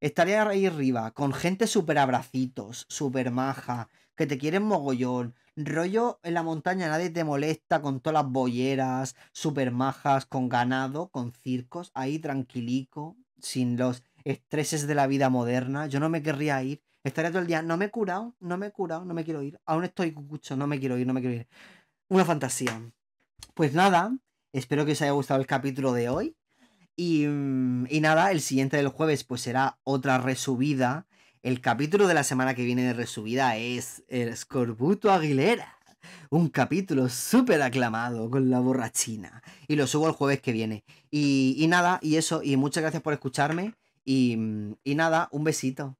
Estaría ahí arriba, con gente súper abracitos, súper maja, que te quieren mogollón, rollo en la montaña nadie te molesta, con todas las bolleras, súper majas, con ganado, con circos, ahí tranquilico, sin los estreses de la vida moderna, yo no me querría ir, estaría todo el día, no me he curado, no me he curado, no me quiero ir, aún estoy cucucho, no me quiero ir, no me quiero ir, una fantasía. Pues nada, espero que os haya gustado el capítulo de hoy. Y, y nada, el siguiente del jueves pues será otra resubida. El capítulo de la semana que viene de resubida es El Escorbuto Aguilera. Un capítulo súper aclamado con la borrachina. Y lo subo el jueves que viene. Y, y nada, y eso, y muchas gracias por escucharme. Y, y nada, un besito.